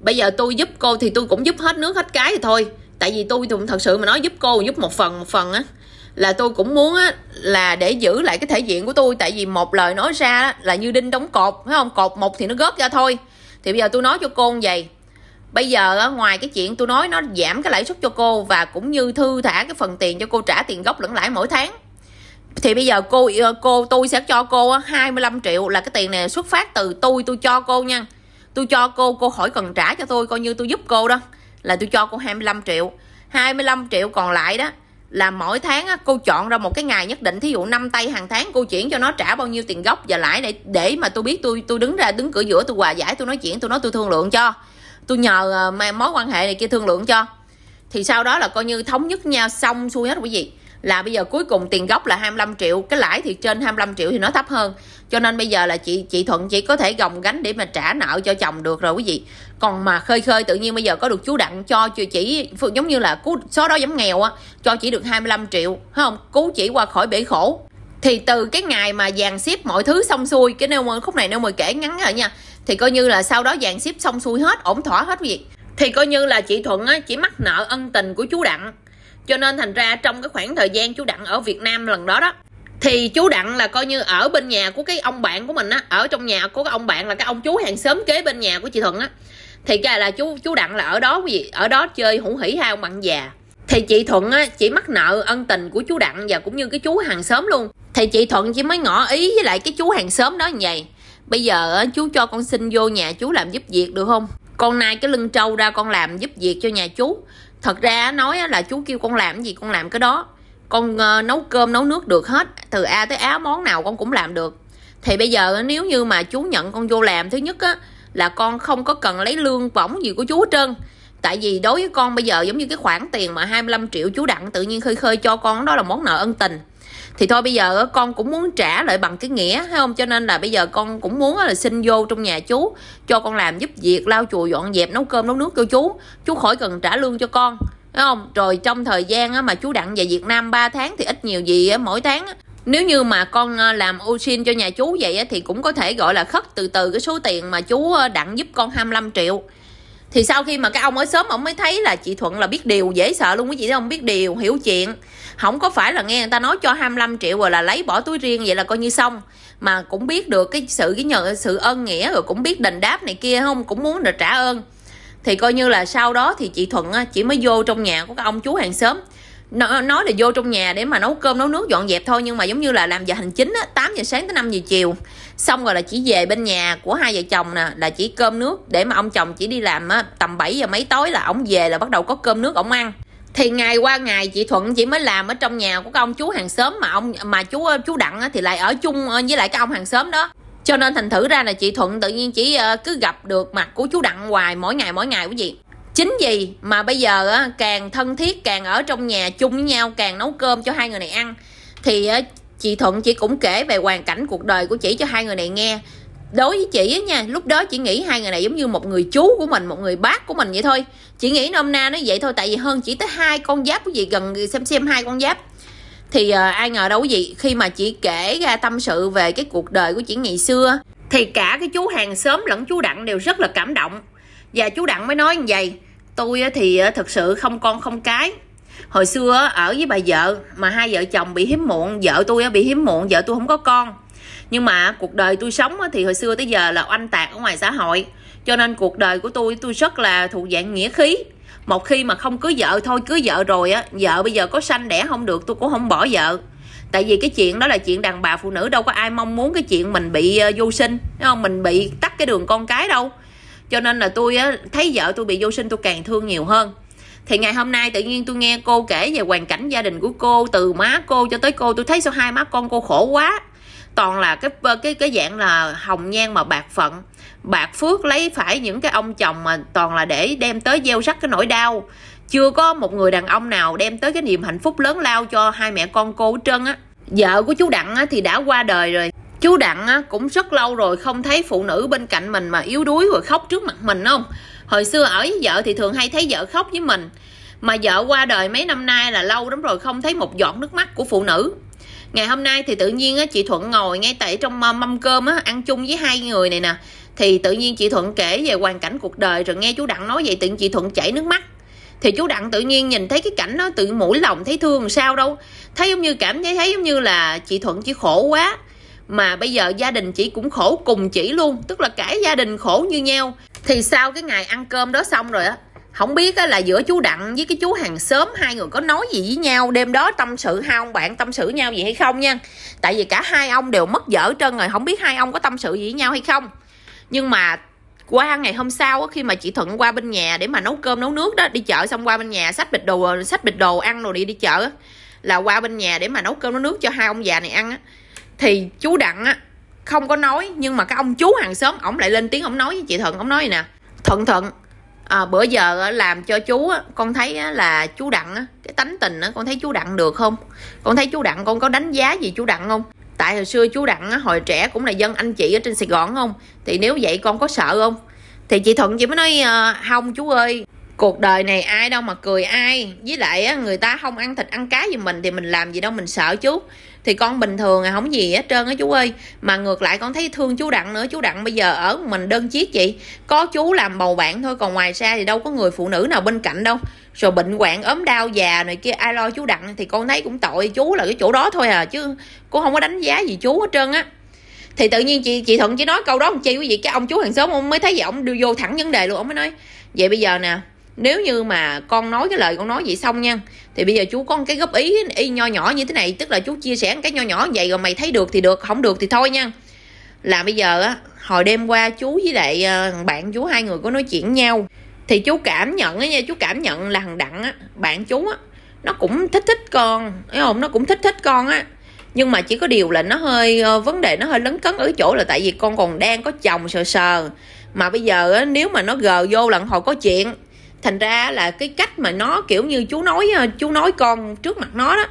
bây giờ tôi giúp cô thì tôi cũng giúp hết nước hết cái thì thôi. Tại vì tôi thật sự mà nói giúp cô giúp một phần á là tôi cũng muốn á, là để giữ lại cái thể diện của tôi. Tại vì một lời nói ra á, là như đinh đóng cột, phải không? Cột một thì nó góp ra thôi. Thì bây giờ tôi nói cho cô như vậy. Bây giờ á, ngoài cái chuyện tôi nói nó giảm cái lãi suất cho cô và cũng như thư thả cái phần tiền cho cô trả tiền gốc lẫn lãi mỗi tháng, thì bây giờ tôi sẽ cho cô 25 triệu là cái tiền này xuất phát từ tôi cho cô nha. Tôi cho cô khỏi cần trả cho tôi, coi như tôi giúp cô đó. Là tôi cho cô 25 triệu. 25 triệu còn lại đó là mỗi tháng á, cô chọn ra một cái ngày nhất định, thí dụ 5 tây hàng tháng cô chuyển cho nó trả bao nhiêu tiền gốc và lãi để mà tôi biết, tôi đứng cửa giữa tôi hòa giải, tôi nói chuyện, tôi nói tôi thương lượng cho, tôi nhờ mối quan hệ này kia thương lượng cho. Thì sau đó là coi như thống nhất nhau xong xuôi hết quý vị. Là bây giờ cuối cùng tiền gốc là 25 triệu, cái lãi thì trên 25 triệu thì nó thấp hơn. Cho nên bây giờ là chị Thuận chỉ có thể gồng gánh để mà trả nợ cho chồng được rồi quý vị. Còn mà khơi tự nhiên bây giờ có được chú Đặng cho chị giống như là cứu số đó giống nghèo á, cho chỉ được 25 triệu, phải không? Cứu chỉ qua khỏi bể khổ. Thì từ cái ngày mà dàn xếp mọi thứ xong xuôi, cái nêu khúc này nêu mời kể ngắn rồi nha. Thì coi như là sau đó dàn xếp xong xuôi hết, ổn thỏa hết quý vị. Thì coi như là chị Thuận á, chỉ mắc nợ ân tình của chú Đặng. Cho nên thành ra trong cái khoảng thời gian chú Đặng ở Việt Nam lần đó đó, thì chú Đặng là coi như ở bên nhà của cái ông bạn của mình á, ở trong nhà của cái ông bạn là cái ông chú hàng xóm kế bên nhà của chị Thuận á. Thì cái là chú Đặng là ở đó quý vị, ở đó chơi hủ hỉ hai ông bạn già. Thì chị Thuận á chỉ mắc nợ ân tình của chú Đặng và cũng như cái chú hàng xóm luôn. Thì chị Thuận chỉ mới ngỏ ý với lại cái chú hàng xóm đó như vậy. Bây giờ chú cho con xin vô nhà chú làm giúp việc được không? Con nay cái lưng trâu ra con làm giúp việc cho nhà chú. Thật ra nói là chú kêu con làm gì con làm cái đó. Con nấu cơm nấu nước được hết, từ A tới Á món nào con cũng làm được. Thì bây giờ nếu như mà chú nhận con vô làm, thứ nhất á, là con không có cần lấy lương bổng gì của chú hết trơn. Tại vì đối với con bây giờ giống như cái khoản tiền mà 25 triệu chú Đặng tự nhiên khơi cho con đó là món nợ ân tình. Thì thôi bây giờ con cũng muốn trả lại bằng cái nghĩa, thấy không? Cho nên là bây giờ con cũng muốn là xin vô trong nhà chú, cho con làm giúp việc, lau chùi, dọn dẹp, nấu cơm, nấu nước cho chú khỏi cần trả lương cho con, thấy không? Rồi trong thời gian mà chú Đặng về Việt Nam 3 tháng thì ít nhiều gì mỗi tháng, nếu như mà con làm ô xin cho nhà chú vậy thì cũng có thể gọi là khất từ từ cái số tiền mà chú Đặng giúp con 25 triệu. Thì sau khi mà cái ông ở xóm, ông mới thấy là chị Thuận là biết điều, dễ sợ luôn quý vị đó, không biết điều, hiểu chuyện. Không có phải là nghe người ta nói cho 25 triệu rồi là lấy bỏ túi riêng vậy là coi như xong. Mà cũng biết được cái sự ân nghĩa, rồi cũng biết đền đáp này kia không, cũng muốn được trả ơn. Thì coi như là sau đó thì chị Thuận chỉ mới vô trong nhà của các ông chú hàng xóm. Nói là vô trong nhà để mà nấu cơm, nấu nước, dọn dẹp thôi. Nhưng mà giống như là làm giờ hành chính á, 8 giờ sáng tới 5 giờ chiều. Xong rồi là chỉ về bên nhà của hai vợ chồng nè, là chỉ cơm nước. Để mà ông chồng chỉ đi làm á, tầm 7 giờ mấy tối là ổng về là bắt đầu có cơm nước ổng ăn. Thì ngày qua ngày chị Thuận chỉ mới làm ở trong nhà của các ông chú hàng xóm, mà chú Đặng á, thì lại ở chung với lại các ông hàng xóm đó. Cho nên thành thử ra là chị Thuận tự nhiên chỉ cứ gặp được mặt của chú Đặng hoài, mỗi ngày quý vị. Chính vì mà bây giờ á, càng thân thiết, càng ở trong nhà chung với nhau, càng nấu cơm cho hai người này ăn. Thì chị Thuận chị cũng kể về hoàn cảnh cuộc đời của chị cho hai người này nghe. Đối với chị á nha, lúc đó chị nghĩ hai người này giống như một người chú của mình, một người bác của mình vậy thôi. Chị nghĩ nôm na nó vậy thôi, tại vì hơn chỉ tới 2 con giáp của chị, gần xem 2 con giáp. Thì ai ngờ đâu quý vị, khi mà chị kể ra tâm sự về cái cuộc đời của chị ngày xưa, thì cả cái chú hàng xóm lẫn chú Đặng đều rất là cảm động. Và chú Đặng mới nói như vậy: tôi thì thật sự không con không cái. Hồi xưa ở với bà vợ mà hai vợ chồng bị hiếm muộn, vợ tôi bị hiếm muộn, vợ tôi không có con. Nhưng mà cuộc đời tôi sống thì hồi xưa tới giờ là oanh tạc ở ngoài xã hội. Cho nên cuộc đời của tôi rất là thuộc dạng nghĩa khí. Một khi mà không cưới vợ thôi, cưới vợ rồi á, vợ bây giờ có sanh đẻ không được tôi cũng không bỏ vợ. Tại vì cái chuyện đó là chuyện đàn bà phụ nữ, đâu có ai mong muốn cái chuyện mình bị vô sinh, đúng không? Mình bị tắt cái đường con cái đâu. Cho nên là tôi thấy vợ tôi bị vô sinh tôi càng thương nhiều hơn. Thì ngày hôm nay tự nhiên tôi nghe cô kể về hoàn cảnh gia đình của cô, từ má cô cho tới cô, tôi thấy sao hai má con cô khổ quá. Toàn là cái dạng là hồng nhan mà bạc phận, bạc phước, lấy phải những cái ông chồng mà toàn là để đem tới gieo rắc cái nỗi đau. Chưa có một người đàn ông nào đem tới cái niềm hạnh phúc lớn lao cho hai mẹ con cô hết trơn á. Vợ của chú Đặng thì đã qua đời rồi. Chú Đặng cũng rất lâu rồi không thấy phụ nữ bên cạnh mình mà yếu đuối rồi khóc trước mặt mình, không? Hồi xưa ở với vợ thì thường hay thấy vợ khóc với mình. Mà vợ qua đời mấy năm nay là lâu lắm rồi không thấy một giọt nước mắt của phụ nữ. Ngày hôm nay thì tự nhiên chị Thuận ngồi ngay tại trong mâm cơm ăn chung với hai người này nè. Thì tự nhiên chị Thuận kể về hoàn cảnh cuộc đời, rồi nghe chú Đặng nói vậy tự nhiên chị Thuận chảy nước mắt. Thì chú Đặng tự nhiên nhìn thấy cái cảnh đó tự mũi lòng thấy thương sao đâu. Thấy giống như cảm thấy giống như là chị Thuận chỉ khổ quá, mà bây giờ gia đình chị cũng khổ cùng chị luôn, tức là cả gia đình khổ như nhau. Thì sau cái ngày ăn cơm đó xong rồi á, không biết á là giữa chú Đặng với cái chú hàng xóm hai người có nói gì với nhau đêm đó, tâm sự hai ông bạn tâm sự nhau gì hay không nha. Tại vì cả hai ông đều mất vợ trơn rồi, không biết hai ông có tâm sự gì với nhau hay không. Nhưng mà qua ngày hôm sau á, khi mà chị Thuận qua bên nhà để mà nấu cơm nấu nước đó, đi chợ xong qua bên nhà xách bịch đồ ăn rồi đi chợ á, là qua bên nhà để mà nấu cơm nấu nước cho hai ông già này ăn á. Thì chú Đặng á không có nói, nhưng mà cái ông chú hàng xóm ổng lại lên tiếng, ổng nói với chị Thuận, ổng nói vậy nè: Thuận bữa giờ làm cho chú á, con thấy á, là chú Đặng á, cái tánh tình á, con thấy chú Đặng được không? Con thấy chú Đặng, con có đánh giá gì chú Đặng không? Tại hồi xưa chú Đặng á, hồi trẻ cũng là dân anh chị ở trên Sài Gòn không? Thì nếu vậy con có sợ không? Thì chị Thuận chị mới nói: không chú ơi, cuộc đời này ai đâu mà cười ai. Với lại á, người ta không ăn thịt ăn cá gì mình thì mình làm gì đâu mình sợ chú. Thì con bình thường à, không gì hết trơn á chú ơi. Mà ngược lại con thấy thương chú Đặng nữa. Chú Đặng bây giờ ở mình đơn chiếc chị, có chú làm bầu bạn thôi, còn ngoài ra thì đâu có người phụ nữ nào bên cạnh đâu. Rồi bệnh hoạn ốm đau già này kia ai lo chú Đặng. Thì con thấy cũng tội chú là cái chỗ đó thôi à, chứ cô không có đánh giá gì chú hết trơn á. Thì tự nhiên chị Thuận chỉ nói câu đó làm chi quý vị, cái ông chú hàng xóm ông mới thấy vậy, ông đưa vô thẳng vấn đề luôn. Ông mới nói: vậy bây giờ nè, nếu như mà con nói cái lời con nói vậy xong nha, thì bây giờ chú có một cái góp ý y nho nhỏ như thế này, tức là chú chia sẻ một cái nho nhỏ vậy, rồi mày thấy được thì được, không được thì thôi nha. Là bây giờ á, hồi đêm qua chú với lại bạn chú hai người có nói chuyện nhau, thì chú cảm nhận á nha, chú cảm nhận là thằng Đặng á, bạn chú á, nó cũng thích con, thấy không? Nó cũng thích con á. Nhưng mà chỉ có điều là nó hơi vấn đề nó hơi lấn cấn ở cái chỗ là tại vì con còn đang có chồng sờ. Mà bây giờ á, nếu mà nó gờ vô lần hồi có chuyện, thành ra là cái cách mà nó kiểu như chú nói con trước mặt nó đó,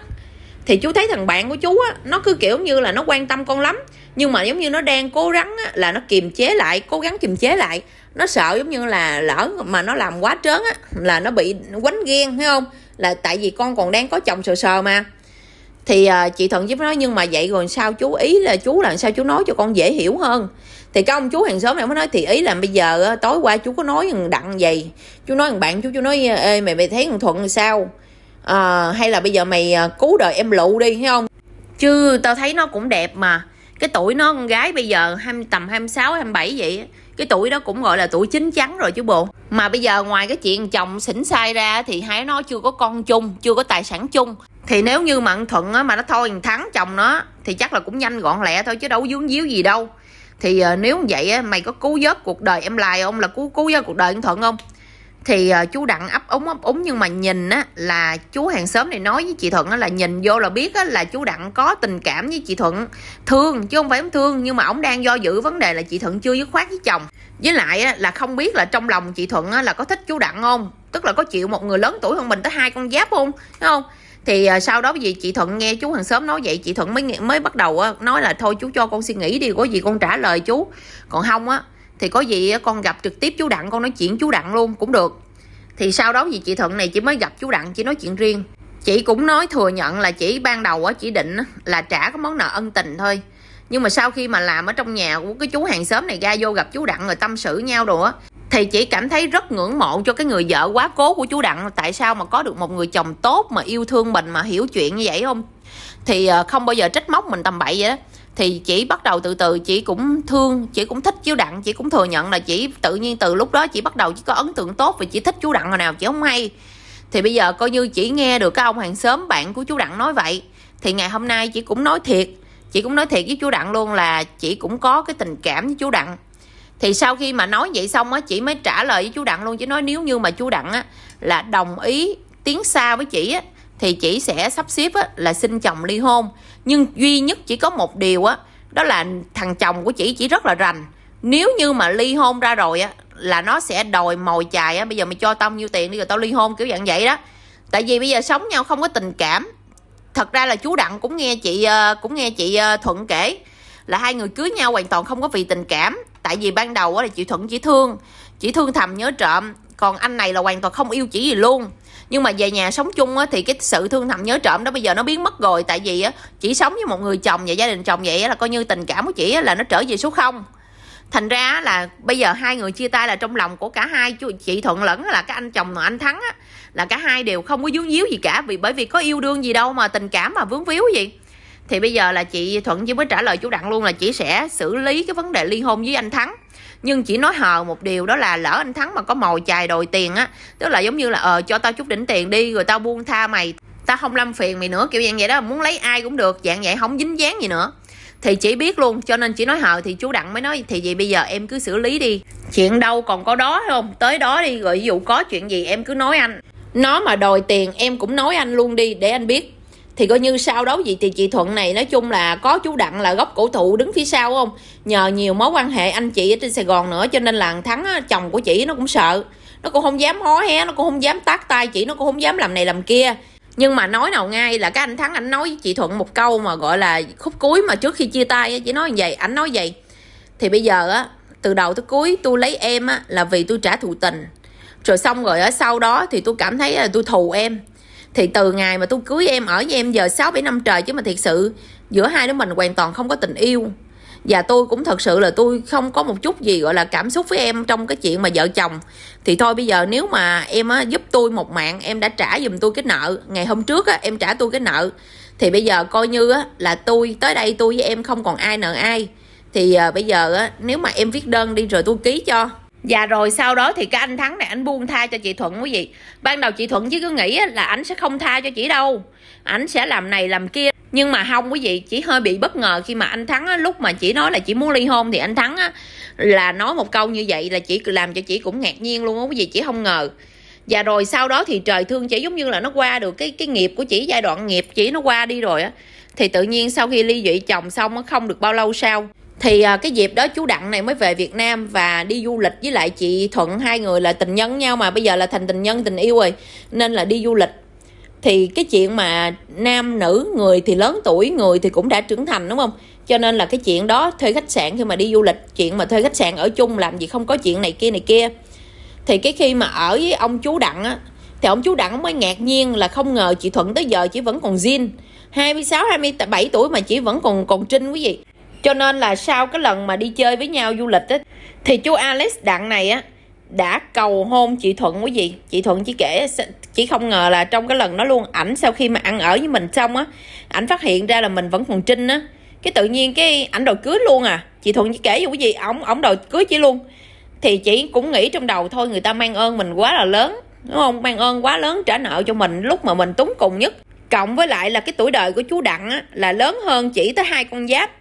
thì chú thấy thằng bạn của chú á, nó cứ kiểu như là nó quan tâm con lắm, nhưng mà giống như nó đang cố gắng á, là nó kiềm chế lại, cố gắng kiềm chế lại. Nó sợ giống như là lỡ mà nó làm quá trớn á là nó bị quánh ghen, thấy không? Là tại vì con còn đang có chồng sờ mà. Thì chị Thuận giúp nói nhưng mà vậy rồi sao chú, ý là chú làm sao chú nói cho con dễ hiểu hơn. Thì cái ông chú hàng xóm này mới nói thì ý là bây giờ tối qua chú có nói Đặng vậy, chú nói thằng bạn chú nói ê mày thấy thằng Thuận sao, hay là bây giờ mày cứu đời em Lụ đi thấy không, chứ tao thấy nó cũng đẹp mà. Cái tuổi nó con gái bây giờ tầm 26, 27 vậy, cái tuổi đó cũng gọi là tuổi chín chắn rồi chứ bộ. Mà bây giờ ngoài cái chuyện chồng xỉn sai ra thì hai nó chưa có con chung, chưa có tài sản chung. Thì nếu như mà anh Thuận mà nó thôi thắng chồng nó thì chắc là cũng nhanh gọn lẹ thôi chứ đâu vướng víu gì đâu. Thì nếu như vậy mày có cứu vớt cuộc đời em Lai không, là cứu vớt cuộc đời anh Thuận không? Thì chú Đặng ấp úng nhưng mà nhìn á là chú hàng xóm này nói với chị Thuận á là nhìn vô là biết á là chú Đặng có tình cảm với chị Thuận, thương chứ không phải không thương, nhưng mà ổng đang do dự vấn đề là chị Thuận chưa dứt khoát với chồng, với lại á là không biết là trong lòng chị Thuận á là có thích chú Đặng không, tức là có chịu một người lớn tuổi hơn mình tới 2 con giáp không, thấy không? Thì sau đó vì chị Thuận nghe chú hàng xóm nói vậy, chị Thuận mới bắt đầu á nói là thôi chú cho con suy nghĩ đi, có gì con trả lời chú, còn không á thì có gì con gặp trực tiếp chú Đặng, con nói chuyện chú Đặng luôn cũng được. Thì sau đó vì chị Thuận này chị mới gặp chú Đặng, chị nói chuyện riêng. Chị cũng nói thừa nhận là chị ban đầu chỉ định là trả cái món nợ ân tình thôi, nhưng mà sau khi mà làm ở trong nhà của cái chú hàng xóm này ra vô gặp chú Đặng rồi tâm sự nhau đồ á, thì chị cảm thấy rất ngưỡng mộ cho cái người vợ quá cố của chú Đặng. Tại sao mà có được một người chồng tốt mà yêu thương mình, mà hiểu chuyện như vậy không, thì không bao giờ trách móc mình tầm bậy vậy đó. Thì chị bắt đầu từ từ chị cũng thương, chị cũng thích chú Đặng, chị cũng thừa nhận là chị tự nhiên từ lúc đó chị bắt đầu chỉ có ấn tượng tốt vì chị thích chú Đặng hồi nào chị không hay. Thì bây giờ coi như chị nghe được cái ông hàng xóm bạn của chú Đặng nói vậy, thì ngày hôm nay chị cũng nói thiệt, chị cũng nói thiệt với chú Đặng luôn là chị cũng có cái tình cảm với chú Đặng. Thì sau khi mà nói vậy xong á, chị mới trả lời với chú Đặng luôn, chị nói nếu như mà chú Đặng á là đồng ý tiến xa với chị á thì chị sẽ sắp xếp á, là xin chồng ly hôn. Nhưng duy nhất chỉ có một điều á, đó là thằng chồng của chị rất là rành. Nếu như mà ly hôn ra rồi á là nó sẽ đòi mồi chài á, bây giờ mày cho tao nhiêu tiền đi rồi tao ly hôn, kiểu dạng vậy đó. Tại vì bây giờ sống nhau không có tình cảm. Thật ra là chú Đặng cũng nghe chị Thuận kể là hai người cưới nhau hoàn toàn không có vì tình cảm. Tại vì ban đầu á là chị Thuận chỉ thương thầm nhớ trộm, còn anh này là hoàn toàn không yêu chỉ gì luôn. Nhưng mà về nhà sống chung á, thì cái sự thương thầm nhớ trộm đó bây giờ nó biến mất rồi. Tại vì á, chỉ sống với một người chồng và gia đình chồng vậy á, là coi như tình cảm của chị á, là nó trở về số 0. Thành ra là bây giờ hai người chia tay là trong lòng của cả hai, chị Thuận lẫn là cái anh chồng mà anh Thắng á, là cả hai đều không có vướng víu gì cả, vì bởi vì có yêu đương gì đâu mà tình cảm mà vướng víu gì. Thì bây giờ là chị Thuận chỉ mới trả lời chú Đặng luôn là chị sẽ xử lý cái vấn đề ly hôn với anh Thắng. Nhưng chỉ nói hờ một điều đó là lỡ anh Thắng mà có mồi chài đòi tiền á, tức là giống như là cho tao chút đỉnh tiền đi rồi tao buông tha mày, tao không làm phiền mày nữa, kiểu dạng vậy đó, muốn lấy ai cũng được, dạng vậy không dính dáng gì nữa. Thì chị biết luôn, cho nên chị nói hờ thì chú Đặng mới nói thì vậy bây giờ em cứ xử lý đi, chuyện đâu còn có đó không, tới đó đi, rồi ví dụ có chuyện gì em cứ nói anh, nó mà đòi tiền em cũng nói anh luôn đi để anh biết. Thì coi như sau đó gì thì chị Thuận này nói chung là có chú Đặng là gốc cổ thụ đứng phía sau không, nhờ nhiều mối quan hệ anh chị ở trên Sài Gòn nữa, cho nên là Thắng á, chồng của chị nó cũng sợ, nó cũng không dám hó hé, nó cũng không dám tát tay chị, nó cũng không dám làm này làm kia. Nhưng mà nói nào ngay là cái anh Thắng anh nói với chị Thuận một câu mà gọi là khúc cuối mà trước khi chia tay, chị nói như vậy, ảnh nói vậy thì bây giờ á, từ đầu tới cuối tôi lấy em á, là vì tôi trả thù tình, rồi xong rồi ở sau đó thì tôi cảm thấy là tôi thù em. Thì từ ngày mà tôi cưới em, ở với em giờ 6-7 năm trời, chứ mà thiệt sự giữa hai đứa mình hoàn toàn không có tình yêu. Và tôi cũng thật sự là tôi không có một chút gì gọi là cảm xúc với em trong cái chuyện mà vợ chồng. Thì thôi bây giờ nếu mà em á, giúp tôi một mạng, em đã trả giùm tôi cái nợ. Ngày hôm trước á, em trả tôi cái nợ. Thì bây giờ coi như á, là tôi tới đây tôi với em không còn ai nợ ai. Thì bây giờ á, nếu mà em viết đơn đi rồi tôi ký cho. Và rồi sau đó thì cái anh Thắng này anh buông tha cho chị Thuận quý vị. Ban đầu chị Thuận chứ cứ nghĩ là ảnh sẽ không tha cho chị đâu, ảnh sẽ làm này làm kia. Nhưng mà không quý vị, chỉ hơi bị bất ngờ khi mà anh Thắng á, lúc mà chị nói là chị muốn ly hôn thì anh Thắng á, là nói một câu như vậy là chị làm cho chị cũng ngạc nhiên luôn á quý vị, chị không ngờ. Và rồi sau đó thì trời thương chị, giống như là nó qua được cái nghiệp của chị, giai đoạn nghiệp chị nó qua đi rồi á. Thì tự nhiên sau khi ly dị chồng xong á, không được bao lâu sau thì cái dịp đó chú Đặng này mới về Việt Nam và đi du lịch với lại chị Thuận, hai người là tình nhân nhau mà bây giờ là thành tình nhân tình yêu rồi, nên là đi du lịch. Thì cái chuyện mà nam nữ, người thì lớn tuổi, người thì cũng đã trưởng thành đúng không, cho nên là cái chuyện đó thuê khách sạn khi mà đi du lịch, chuyện mà thuê khách sạn ở chung làm gì không có chuyện này kia. Thì cái khi mà ở với ông chú Đặng á, thì ông chú Đặng mới ngạc nhiên là không ngờ chị Thuận tới giờ chỉ vẫn còn zin, 26, 27 tuổi mà chị vẫn còn trinh quý vị. Cho nên là sau cái lần mà đi chơi với nhau du lịch á, thì chú Alex Đặng này á đã cầu hôn chị Thuận quý vị. Chị Thuận chỉ kể chỉ không ngờ là trong cái lần đó luôn, ảnh sau khi mà ăn ở với mình xong á, ảnh phát hiện ra là mình vẫn còn trinh á, cái tự nhiên cái ảnh đòi cưới luôn à. Chị Thuận chỉ kể cho quý vị, ổng đòi cưới chị luôn. Thì chị cũng nghĩ trong đầu thôi, người ta mang ơn mình quá là lớn, đúng không? Mang ơn quá lớn trả nợ cho mình lúc mà mình túng cùng nhất. Cộng với lại là cái tuổi đời của chú Đặng á, là lớn hơn chỉ tới 2 con giáp.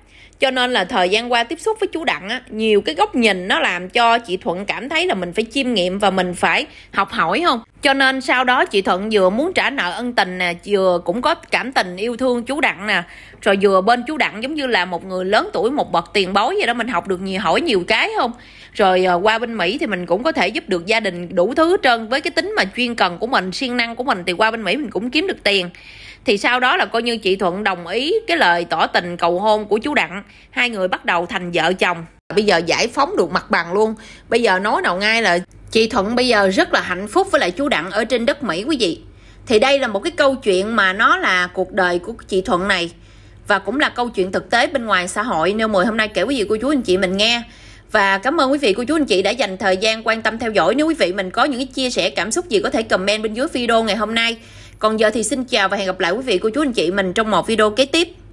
Cho nên là thời gian qua tiếp xúc với chú Đặng á, nhiều cái góc nhìn nó làm cho chị Thuận cảm thấy là mình phải chiêm nghiệm và mình phải học hỏi không. Cho nên sau đó chị Thuận vừa muốn trả nợ ân tình nè, vừa cũng có cảm tình yêu thương chú Đặng nè, rồi vừa bên chú Đặng giống như là một người lớn tuổi, một bậc tiền bối vậy đó, mình học được nhiều, hỏi nhiều cái không. Rồi qua bên Mỹ thì mình cũng có thể giúp được gia đình đủ thứ hết trơn, với cái tính mà chuyên cần của mình, siêng năng của mình thì qua bên Mỹ mình cũng kiếm được tiền. Thì sau đó là coi như chị Thuận đồng ý cái lời tỏ tình cầu hôn của chú Đặng, hai người bắt đầu thành vợ chồng. Bây giờ giải phóng được mặt bằng luôn. Bây giờ nói nào ngay là chị Thuận bây giờ rất là hạnh phúc với lại chú Đặng ở trên đất Mỹ quý vị. Thì đây là một cái câu chuyện mà nó là cuộc đời của chị Thuận này, và cũng là câu chuyện thực tế bên ngoài xã hội. News 10 hôm nay kể quý vị cô chú anh chị mình nghe. Và cảm ơn quý vị cô chú anh chị đã dành thời gian quan tâm theo dõi. Nếu quý vị mình có những cái chia sẻ cảm xúc gì có thể comment bên dưới video ngày hôm nay. Còn giờ thì xin chào và hẹn gặp lại quý vị cô chú anh chị mình trong một video kế tiếp.